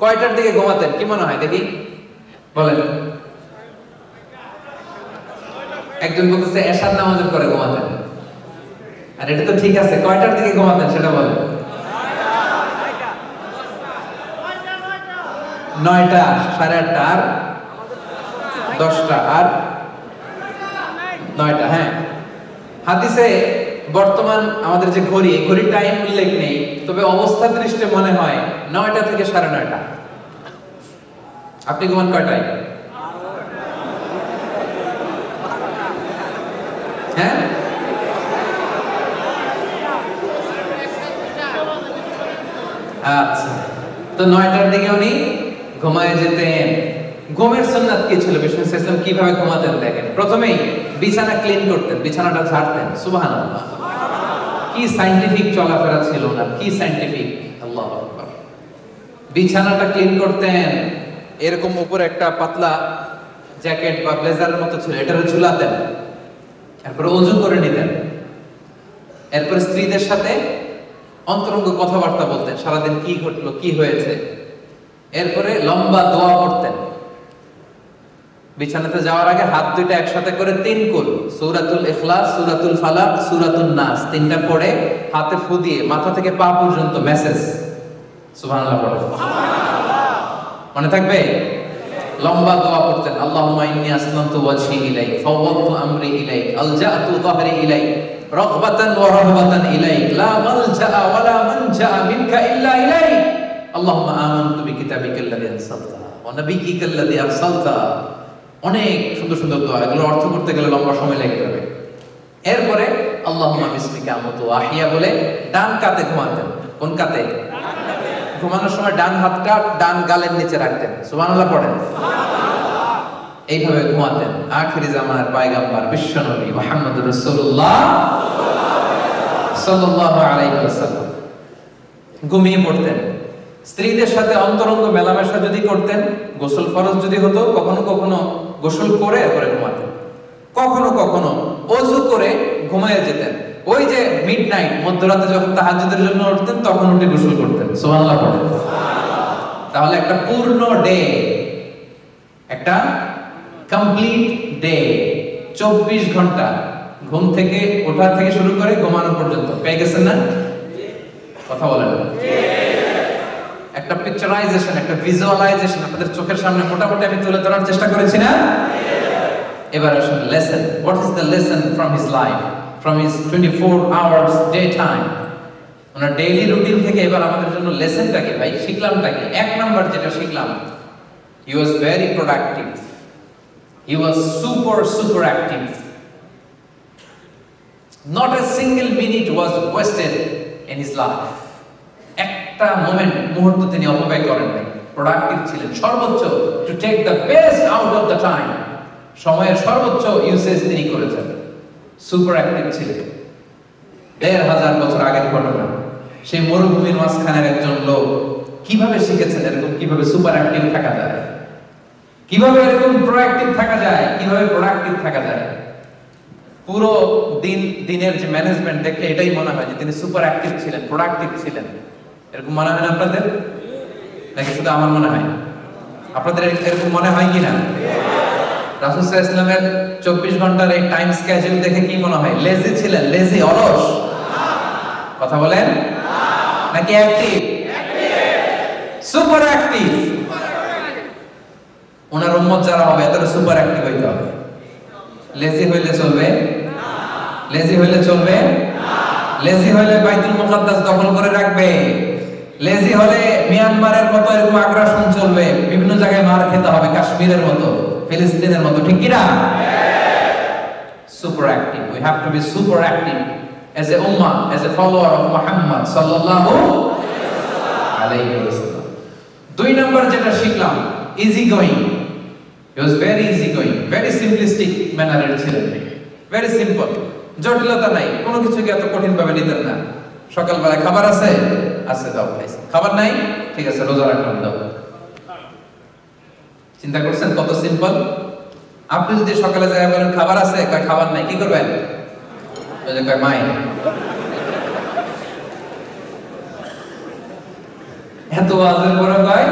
কয়টার দিকে ঘুমাতেন কি মনে হয় দেখি বলেন? একজন বলতেছে এশার নামাজের পরে ঘুমাতেন, আর এটা তো ঠিক আছে, কয়টার দিকে ঘুমাতেন সেটা বলেন? নয়টা, সাড়ে আটটা, আর দশটা, আর নয়টা। হ্যাঁ, হাদিসে বর্তমান আমাদের যে ঘড়ি, ঘড়ির টাইম উল্লেখ নেই, তবে অবস্থা দৃষ্টি মনে হয় নয়টা থেকে সাড়ে নয়টা। আপনি ঘুমান কয়টায়? হ্যাঁ, আচ্ছা, তো নয়টার দিকে উনি ঘুমায় যেতেন। ঘুমের সুন্নাত কি ছিল, বিষ্ণু ইসলাম কিভাবে ঘুমাতেন দেখেন। প্রথমেই বিছানা ক্লিন করতেন, বিছানাটা ঝাড়তেন। সুবহানাল্লাহ, কি সাইন্টিফিক চলাফেরা ছিল না, কি সাইন্টিফিক! আল্লাহু আকবার। বিছানাটা ক্লিন করতেন, এরকম উপরে একটা পাতলা জ্যাকেট বা ব্লেজারের মতো ছিল, এটারে ঝুলাতেন, তারপরে ওযু করে নিতেন, এরপর স্ত্রীদের সাথে অন্তরঙ্গ কথাবার্তা বলতেন, সারাদিন কি ঘটলো কি হয়েছে, এরপরে লম্বা দোয়া পড়তেন। বিছানাতে যাওয়ার আগে হাত দুইটা একসাথে করে তিন কুল, সূরাতুল ইখলাস, সূরাতুল ফালাক, সূরাতুন নাস, তিনটা পড়ে হাতে ফু দিয়ে মাথা থেকে পা পর্যন্ত মেসেজ। সুবহানাল্লাহ বলেন। সুবহানাল্লাহ মনে থাকবে। লম্বা দোয়া পড়তেন, আল্লাহুম্মা ইন্নী আসলামতু ওয়াজহি ইলাইক, ফাওয়াদতু আমরি ইলাইক, আলজাতু যাহরি ইলাইক, রাগবাতান ওয়া রাহবাতান ইলাইক, লা মালজা ওয়া লা মানজা মিনকা ইল্লা ইলাইক, আল্লাহুম্মা আমানতু বিকিতাবিকাল্লাযী আনসালতা ওয়া নাবিয়্যিকাল্লাযী আরসালতা। অনেক সুন্দর সুন্দর দোয়া, এগুলো অর্থ করতে গেলে লম্বা সময় লেগে যাবে। এরপরে আল্লাহুম্মা বিসমিকা আমুতু ওয়া আহইয়া বলে ডান কাতে ঘুমাতেন। কোন কাতে? ডান কাতে। ঘুমানোর সময় ডান হাতটা ডান গালের নিচে রাখতেন। সুবহানাল্লাহ পড়েন। সুবহানাল্লাহ। এইভাবে ঘুমাতেন। আখিরি জামানার পয়গম্বর বিশ্বনবী মুহাম্মদ রাসূলুল্লাহ সাল্লাল্লাহু আলাইহি ওয়াসাল্লাম ঘুমিয়ে পড়তেন। স্ত্রীদের সাথে অন্তরঙ্গ মেলামেশা যদি করতেন, গোসল ফরজ যদি হতো, কখনো কখনো গোসল করে পরে ঘুমাতেন, কখনো কখনো ওযু করে ঘুমায় যেতেন। ওই যে মিডনাইট, মধ্যরাতে যখন তাহাজ্জুদের জন্য উঠতেন তখন উঠে গোসল করতেন। সুবহানাল্লাহ বলেন। সুবহানাল্লাহ। তাহলে একটা পূর্ণ ডে, একটা কমপ্লিট ডে, চব্বিশ ঘন্টা, ঘুম থেকে ওঠা থেকে শুরু করে ঘুমানো পর্যন্ত পেয়ে গেছেন না? কথা বলেন। একটা পিকচারাইজেশন, একটা ভিজুয়ালাইজেশন আপনাদের চোখের সামনে মোটামুটি আমি তুলে ধরার চেষ্টা করেছি না? এবার আসুন lesson, what is the lesson from his life, from his twenty four hours day time, ওনার ডেইলি রুটিন থেকে এবার আমাদের জন্য লেসনটা কি ভাই, শিখলামটা কি? এক নাম্বার যেটা শিখলাম, he was very productive, he was super super active, not a single minute was wasted in his life. একটা মোমেন্ট, মুহূর্ত তিনি অপব্যয় করেন নাই, প্রোডাক্টিভ ছিলেন সর্বোচ্চ। To take the best out of the time, সময়ের সর্বোচ্চ ইউসেজ তিনি করেছেন, সুপার অ্যাক্টিভ ছিলেন। দেড় হাজার বছর আগের ঘটনা, সেই মরুভূমির মাঝখানের একজন লোক কিভাবে শিখেছেন এরকম কিভাবে সুপার অ্যাক্টিভ থাকা যায়, কিভাবে এরকম প্রোডাক্টিভ থাকা যায়, কিভাবে প্রোডাক্টিভ থাকা যায়। পুরো দিন দিনের যে ম্যানেজমেন্ট দেখলে এটাই মনে হয় যে তিনি সুপার অ্যাক্টিভ ছিলেন, প্রোডাক্টিভ ছিলেন। এরকম মনে হয় না আপনাদের, নাকি শুধু আমার মনে হয়? আপনাদের এরকম মনে হয় কিনা? রাসূল সাল্লাল্লাহু আলাইহি ওয়াসাল্লামের চব্বিশ ঘন্টার এই টাইম স্কেডিউল দেখে কি মনে হয়? লেজি ছিলেন, লেজি, অলস। কথা বলেন নাকি অ্যাক্টিভ অ্যাক্টিভ সুপার অ্যাক্টিভ ওনার উম্মত যারা হবে তারা সুপার অ্যাক্টিভ হইতে হবে লেজি হইলে চলবে না লেজি হইলে চলবে না লেজি হইলে বাইতুল মুকদ্দাস দখল করে রাখবে লেজি হলে মিয়ানমারের মতো এরকম আগ্রাসন চলবে বিভিন্ন জায়গায় মার খেতে হবে কাশ্মীরের মতো ফিলিস্তিনের মতো ঠিক কি না super active we have to be super active as a ummah as a follower of Muhammad sallallahu alaihi wasallam dui number jeta shiklam easy going he was very easy going very simplistic manner er chilen very simple jotilota nai kono kichu ke eto kothin bhabe niten na sokal bela khabar ache ache dao khaise khabar nai thik ache roja rakhon dao chinta korchen koto simple apni jodi sokale jaya bolen khabar ache koy khabar nai ki korben Jadi kayak main. Itu azan orang kayak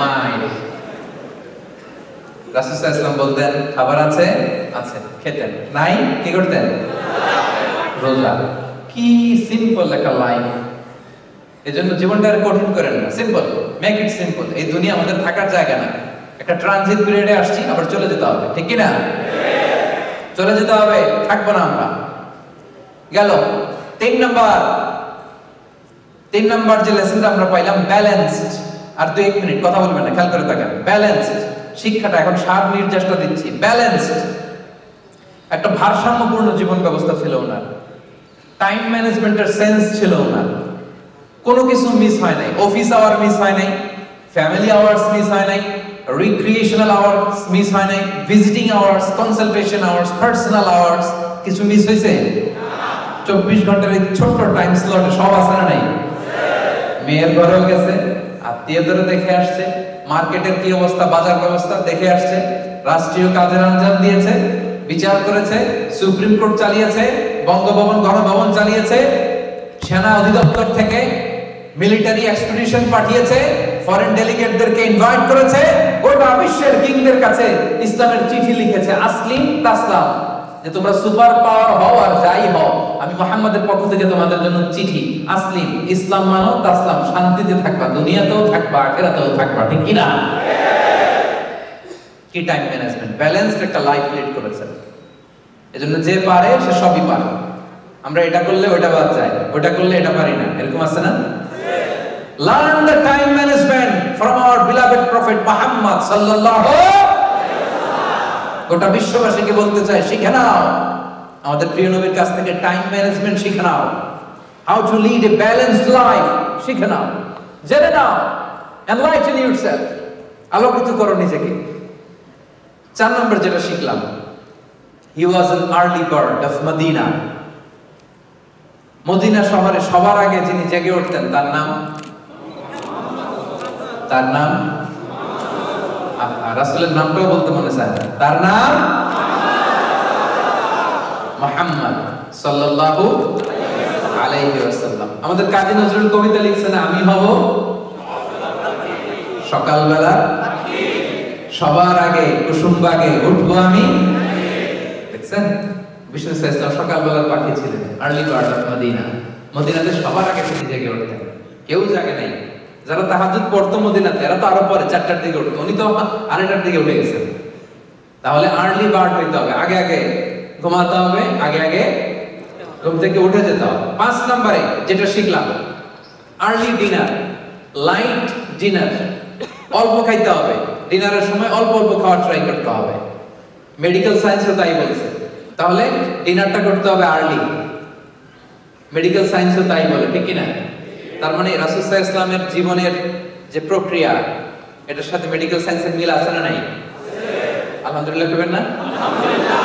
main. Rasulullah sallallahu alaihi wasallam বলতেন খাবার আছে আছে খেতেন নাই কি করতেন রোজা কি সিম্পল একটা লাইফ এজন্য জীবনটাকে কঠিন করেন না সিম্পল মেক ইট সিম্পল এই দুনিয়া আমাদের থাকার জায়গা না একটা ট্রানজিট পিরিয়ডে আসছি আবার চলে যেতে হবে ঠিক কি না চলে যেতে হবে থাকবো না আমরা গেল তিন নাম্বার তিন নাম্বার যে লেসনটা আমরা পাইলাম ব্যালেন্সড আর দুই এক মিনিট কথা বলবেন না খেয়াল করে থাকেন ব্যালেন্সড শিক্ষাটা এখন সার নির্দেশটা দিচ্ছি ব্যালেন্সড একটা ভারসাম্যপূর্ণ জীবন ব্যবস্থা ছিল ওনার টাইম ম্যানেজমেন্টের সেন্স ছিল ওনার কোনো কিছু মিস হয় নাই অফিস আওয়ার মিস হয় নাই ফ্যামিলি আওয়ার্স মিস হয় নাই recreational hours miss হয় নাই visiting hours consultation hours personal hours কিছু মিস হইছে চব্বিশ ঘন্টার এই ছোট টাইম স্লটে সব আছে না নাই মেয়ের ঘরেও গেছে আত্মীয়দেরও দেখে আসছে মার্কেটের কি অবস্থা বাজার ব্যবস্থা দেখে আসছে রাষ্ট্রীয় কাজের আঞ্জাম দিয়েছে বিচার করেছে সুপ্রিম কোর্ট চালিয়েছে বঙ্গভবন গণভবন চালিয়েছে সেনা অধিদপ্তর থেকে মিলিটারি এক্সপিডিশন পাঠিয়েছে ফরেন ডেলিগেটদেরকে ইনভাইট করেছে গোটা বিশ্বের কিংদের কাছে ইসলামের চিঠি লিখেছে আসলিম তাসলাম যে তোমরা সুপার পাওয়ার হও আর যাই হও আমি মুহাম্মাদের পক্ষ থেকে তোমাদের জন্য চিঠি আসলিম ইসলাম মানো তাসলাম শান্তিতে থাকবা দুনিয়াতেও থাকবা আখিরাতেও থাকবা ঠিক কি না কি টাইম ম্যানেজমেন্ট ব্যালেন্সড একটা লাইফ লিড করেছেন এজন্য যে পারে সে সবই পারে আমরা এটা করলে ওটা বাদ যায় ওটা করলে এটা পারি না এরকম আছে না Learn the time management from our beloved Prophet Muhammad sallallahu alaihi wasallam. গোটা বিশ্ববাসীকে বলতে চাই শিখে নাও আমাদের প্রিয় নবীর কাছ থেকে টাইম ম্যানেজমেন্ট শিখে নাও how to lead a balanced life শিখে নাও জেনে নাও enlighten yourself আলোকিত করো নিজেকে চার নম্বর যেটা শিখলাম he was an early bird of Medina Medina শহরে সবার আগে যিনি জেগে উঠতেন তার নাম তার নাম রাসূলের নামটাও বলতে মনে চায় তার নাম মুহাম্মদ সাল্লাল্লাহু আলাইহি ওয়াসাল্লাম আমাদের কাজী নজরুল কবিতা লিখছেন আমি হব সকালবেলা সবার আগে কুসুমবাগে উঠবো আমি দেখছেন বিষ্ণু শ্রেষ্ঠ সকালবেলার পাখি ছিলেন আর্লি বার্ড অফ মদিনা মদিনাতে সবার আগে তিনি জেগে উঠতেন কেউ জাগে নাই যারা তাহাজ্জুদ পড়তো মদিনাতে এরা তো আরো পরে চারটার দিকে উঠতো উনি তো আড়াইটার দিকে উঠে গেছেন তাহলে আর্লি বার্ড হইতে হবে আগে আগে ঘুমাতে হবে আগে আগে ঘুম থেকে উঠে যেতে হবে পাঁচ নম্বরে যেটা শিখলাম আর্লি ডিনার লাইট ডিনার অল্প খাইতে হবে ডিনারের সময় অল্প অল্প খাওয়ার ট্রাই করতে হবে মেডিকেল সায়েন্সও তাই বলছে তাহলে ডিনারটা করতে হবে আর্লি মেডিকেল সায়েন্সও তাই বলে ঠিক কিনা তার মানে রাসূল সাল্লাল্লাহু আলাইহি ওয়াসাল্লামের জীবনের যে প্রক্রিয়া এটার সাথে মেডিকেল সায়েন্সের মিল আছে না নাই আলহামদুলিল্লাহ করবেন না আলহামদুলিল্লাহ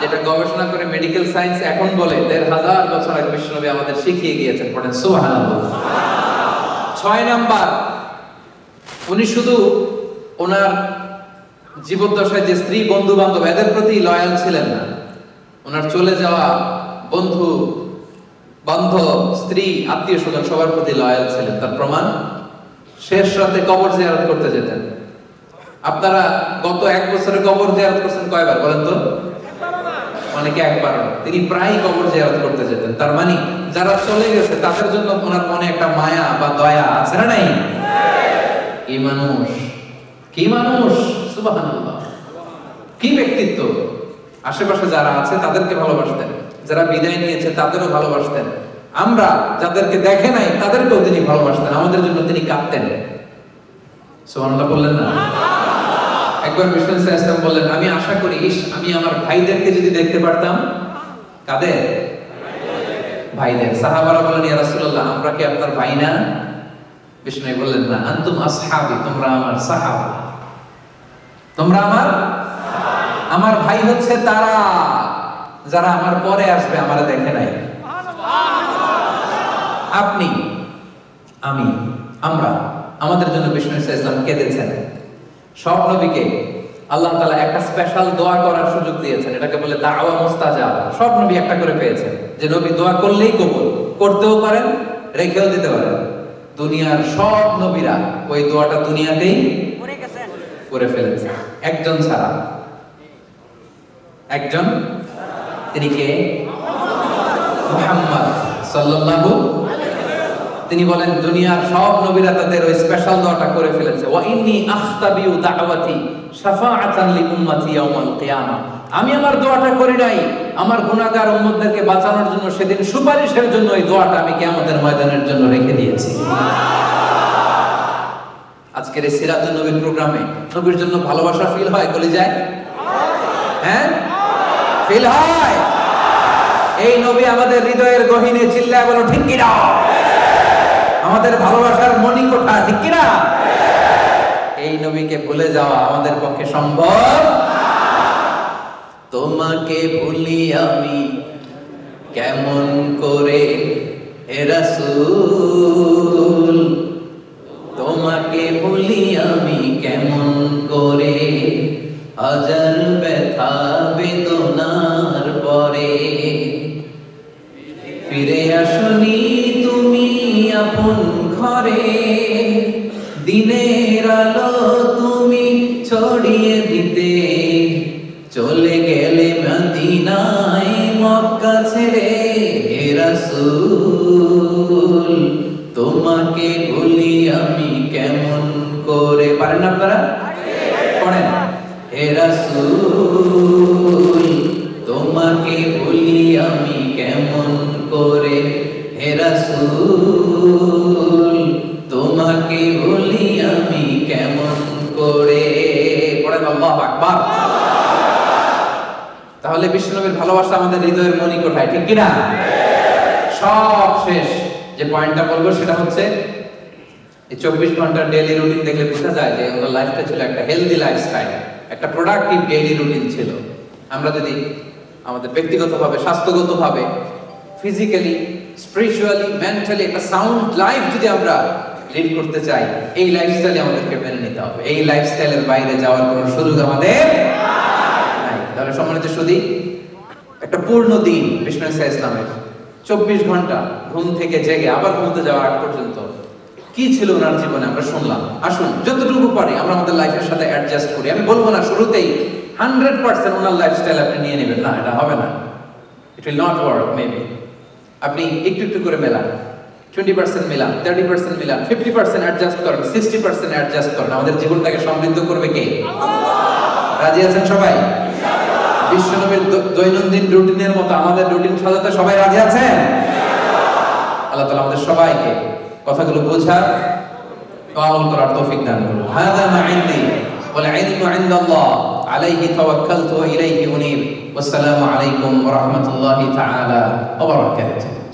যেটা গবেষণা করে মেডিকেল সায়েন্স এখন বলে দেড় হাজার বছর আগে বিশ্বনবী আমাদের শিখিয়ে গিয়েছেন পড়েন সুবহানাল্লাহ ছয় নাম্বার উনি শুধু ওনার জীবদ্দশায় যে স্ত্রী বন্ধু বান্ধব এদের প্রতি লয়াল ছিলেন না ওনার চলে যাওয়া বন্ধু বান্ধব স্ত্রী আত্মীয় স্বজন সবার প্রতি লয়াল ছিলেন তার প্রমাণ শেষ রাতে কবর জিয়ারত করতে যেতেন আপনারা গত এক বছরে কবর জিয়ারত করছেন কয়বার বলেন তো অনেকে একবার তিনি প্রায় কবর জিয়ারত করতে যেতেন তার মানে যারা চলে গেছে তাদের জন্য ওনার মনে একটা মায়া বা দয়া আছে না নাই? কি মানুষ, কি মানুষ, সুবহানাল্লাহ, কি ব্যক্তিত্ব। আশেপাশে যারা আছে তাদেরকে ভালোবাসতেন, যারা বিদায় নিয়েছে তাদেরও ভালোবাসতেন, আমরা যাদেরকে দেখে নাই তাদেরকেও তিনি ভালোবাসতেন, আমাদের জন্য তিনি কাঁদতেন। সুবহানাল্লাহ বললেন না? একবার মিশন সাহেব বললেন, আমি আশা করি আমি আমার ভাইদেরকে যদি দেখতে পারতাম। কাদের ভাইদের? সাহাবারা বলেন, ইয়া রাসূলুল্লাহ, আমরা কি আপনার ভাই না? বিষ্ণু বললেন, না, আনতুম আসহাবি, তোমরা আমার সাহাবা, তোমরা আমার আমার ভাই হচ্ছে তারা যারা আমার পরে আসবে, আমারে দেখে নাই। আপনি, আমি, আমরা, আমাদের জন্য বিষ্ণু ইসলাম কেঁদেছেন। সব নবীকে আল্লাহ তাআলা একটা স্পেশাল দোয়া করার সুযোগ দিয়েছেন, এটাকে বলে দাওয়া মুস্তাজাব। সব নবী একটা করে পেয়েছেন, যে নবী দোয়া করলেই কবুল, করতেও পারেন রেখেও দিতে পারেন। দুনিয়ার সব নবীরা ওই দোয়াটা দুনিয়াতেই করে ফেলেছেন, একজন ছাড়া। একজন, তিনি কে? মুহাম্মদ সাল্লাল্লাহু আলাইহি ওয়াসাল্লাম। তিনি বলেন, দুনিয়ার সব নবীরা তাদের ওই স্পেশাল দোয়াটা করে ফেলেছে, ওয়া ইন্নী আখতাবিউ দাওয়াতি শাফাআতান লি উম্মতি ইয়াউমাল কিয়ামা। আমি আমার দোয়াটা করি নাই আমার গুনাহগার উম্মতদেরকে বাঁচানোর জন্য, সেদিন সুপারিশের জন্য এই দোয়াটা আমি কিয়ামতের ময়দানের জন্য রেখে দিয়েছি। আজকের এই সিরাতুন নবী প্রোগ্রামে নবীর জন্য ভালোবাসা ফিল হয়, কলি যায়? হ্যাঁ, ফিল হয়। এই নবী আমাদের হৃদয়ের গহীনে চিল্লায় বলো ঠিক কিনা, আমাদের ভালোবাসার মণিকোঠা, ঠিক কিনা? এই নবীকে ভুলে যাওয়া আমাদের পক্ষে সম্ভব। তোমাকে ভুলি আমি কেমন করে হে রাসূল, তোমাকে ভুলি আমি কেমন করে, হাজার ব্যথা বেদনার পরে ফিরে আসনি তুমি আপন ঘরে, দিনের আলো তুমি ছড়িয়ে দিতে চলে গেলে মদিনায় মক্কা ছেড়ে। হে রাসূল তোমাকে ভুলি আমি কেমন করে, পারেন আপনারা? পড়েন, হে রাসূল তোমাকে ভুলি আমি কেমন করে, হে রাসূল তোমাকে ভুলি আমি কেমন করে। পড়েন, আল্লাহু আকবার। তাহলে বিশ্ব নবীর ভালোবাসা আমাদের হৃদয়ের মনি কোঠায়, ঠিক কিনা? সব শেষ যে পয়েন্টটা বলবো সেটা হচ্ছে, এই চব্বিশ ঘন্টার ডেইলি রুটিন দেখলে বোঝা যায় যে ওনার লাইফটা ছিল একটা হেলদি লাইফস্টাইল, একটা প্রোডাক্টিভ ডেইলি রুটিন ছিল। আমরা যদি আমাদের ব্যক্তিগতভাবে, স্বাস্থ্যগতভাবে, ফিজিক্যালি, স্পিরিচুয়ালি, মেন্টালি একটা সাউন্ড লাইফ যদি আমরা লিড করতে চাই, এই লাইফস্টাইলে আমাদেরকে মেনে নিতে হবে। এই লাইফস্টাইলের বাইরে যাওয়ার কোনো সুযোগ আমাদের। তাহলে সম্মানিত সুধী, একটা পূর্ণ দিন বিষ্ণু ইসলামের চব্বিশ ঘন্টা ঘুম থেকে জেগে আবার ঘুমতে যাওয়ার আগ পর্যন্ত কি ছিল ওনার জীবনে আমরা শুনলাম। আসুন যতটুকু পারি আমরা আমাদের লাইফের সাথে অ্যাডজাস্ট করি। আমি বলবো না শুরুতেই হান্ড্রেড পার্সেন্ট ওনার লাইফস্টাইল আপনি নিয়ে নেবেন, না, এটা হবে না, it will not work. Maybe আপনি একটু একটু করে মেলান, টোয়েন্টি পার্সেন্ট মেলান, থার্টি পার্সেন্ট মেলান, ফিফটি পার্সেন্ট অ্যাডজাস্ট করেন, সিক্সটি পার্সেন্ট অ্যাডজাস্ট করেন। আমাদের জীবনটাকে সমৃদ্ধ করবে কে? রাজি আছেন সবাই? বিশ্বনবীর দৈনন্দিন রুটিনের মতো আমাদের রুটিন সাজাতে সবাই রাজি আছেন? আল্লাহ তাআলা আমাদের সবাইকে কথাগুলো বোঝার, আমল করার তৌফিক দান করুন। হাযা মা ইনদি ওয়াল ইলমু ইনদাল্লাহ আলাইহি তাওয়াক্কালতু ওয়া ইলাইহি উনীব। ওয়াসসালামু আলাইকুম ওয়া রাহমাতুল্লাহি তাআলা ওয়া বারাকাতুহু।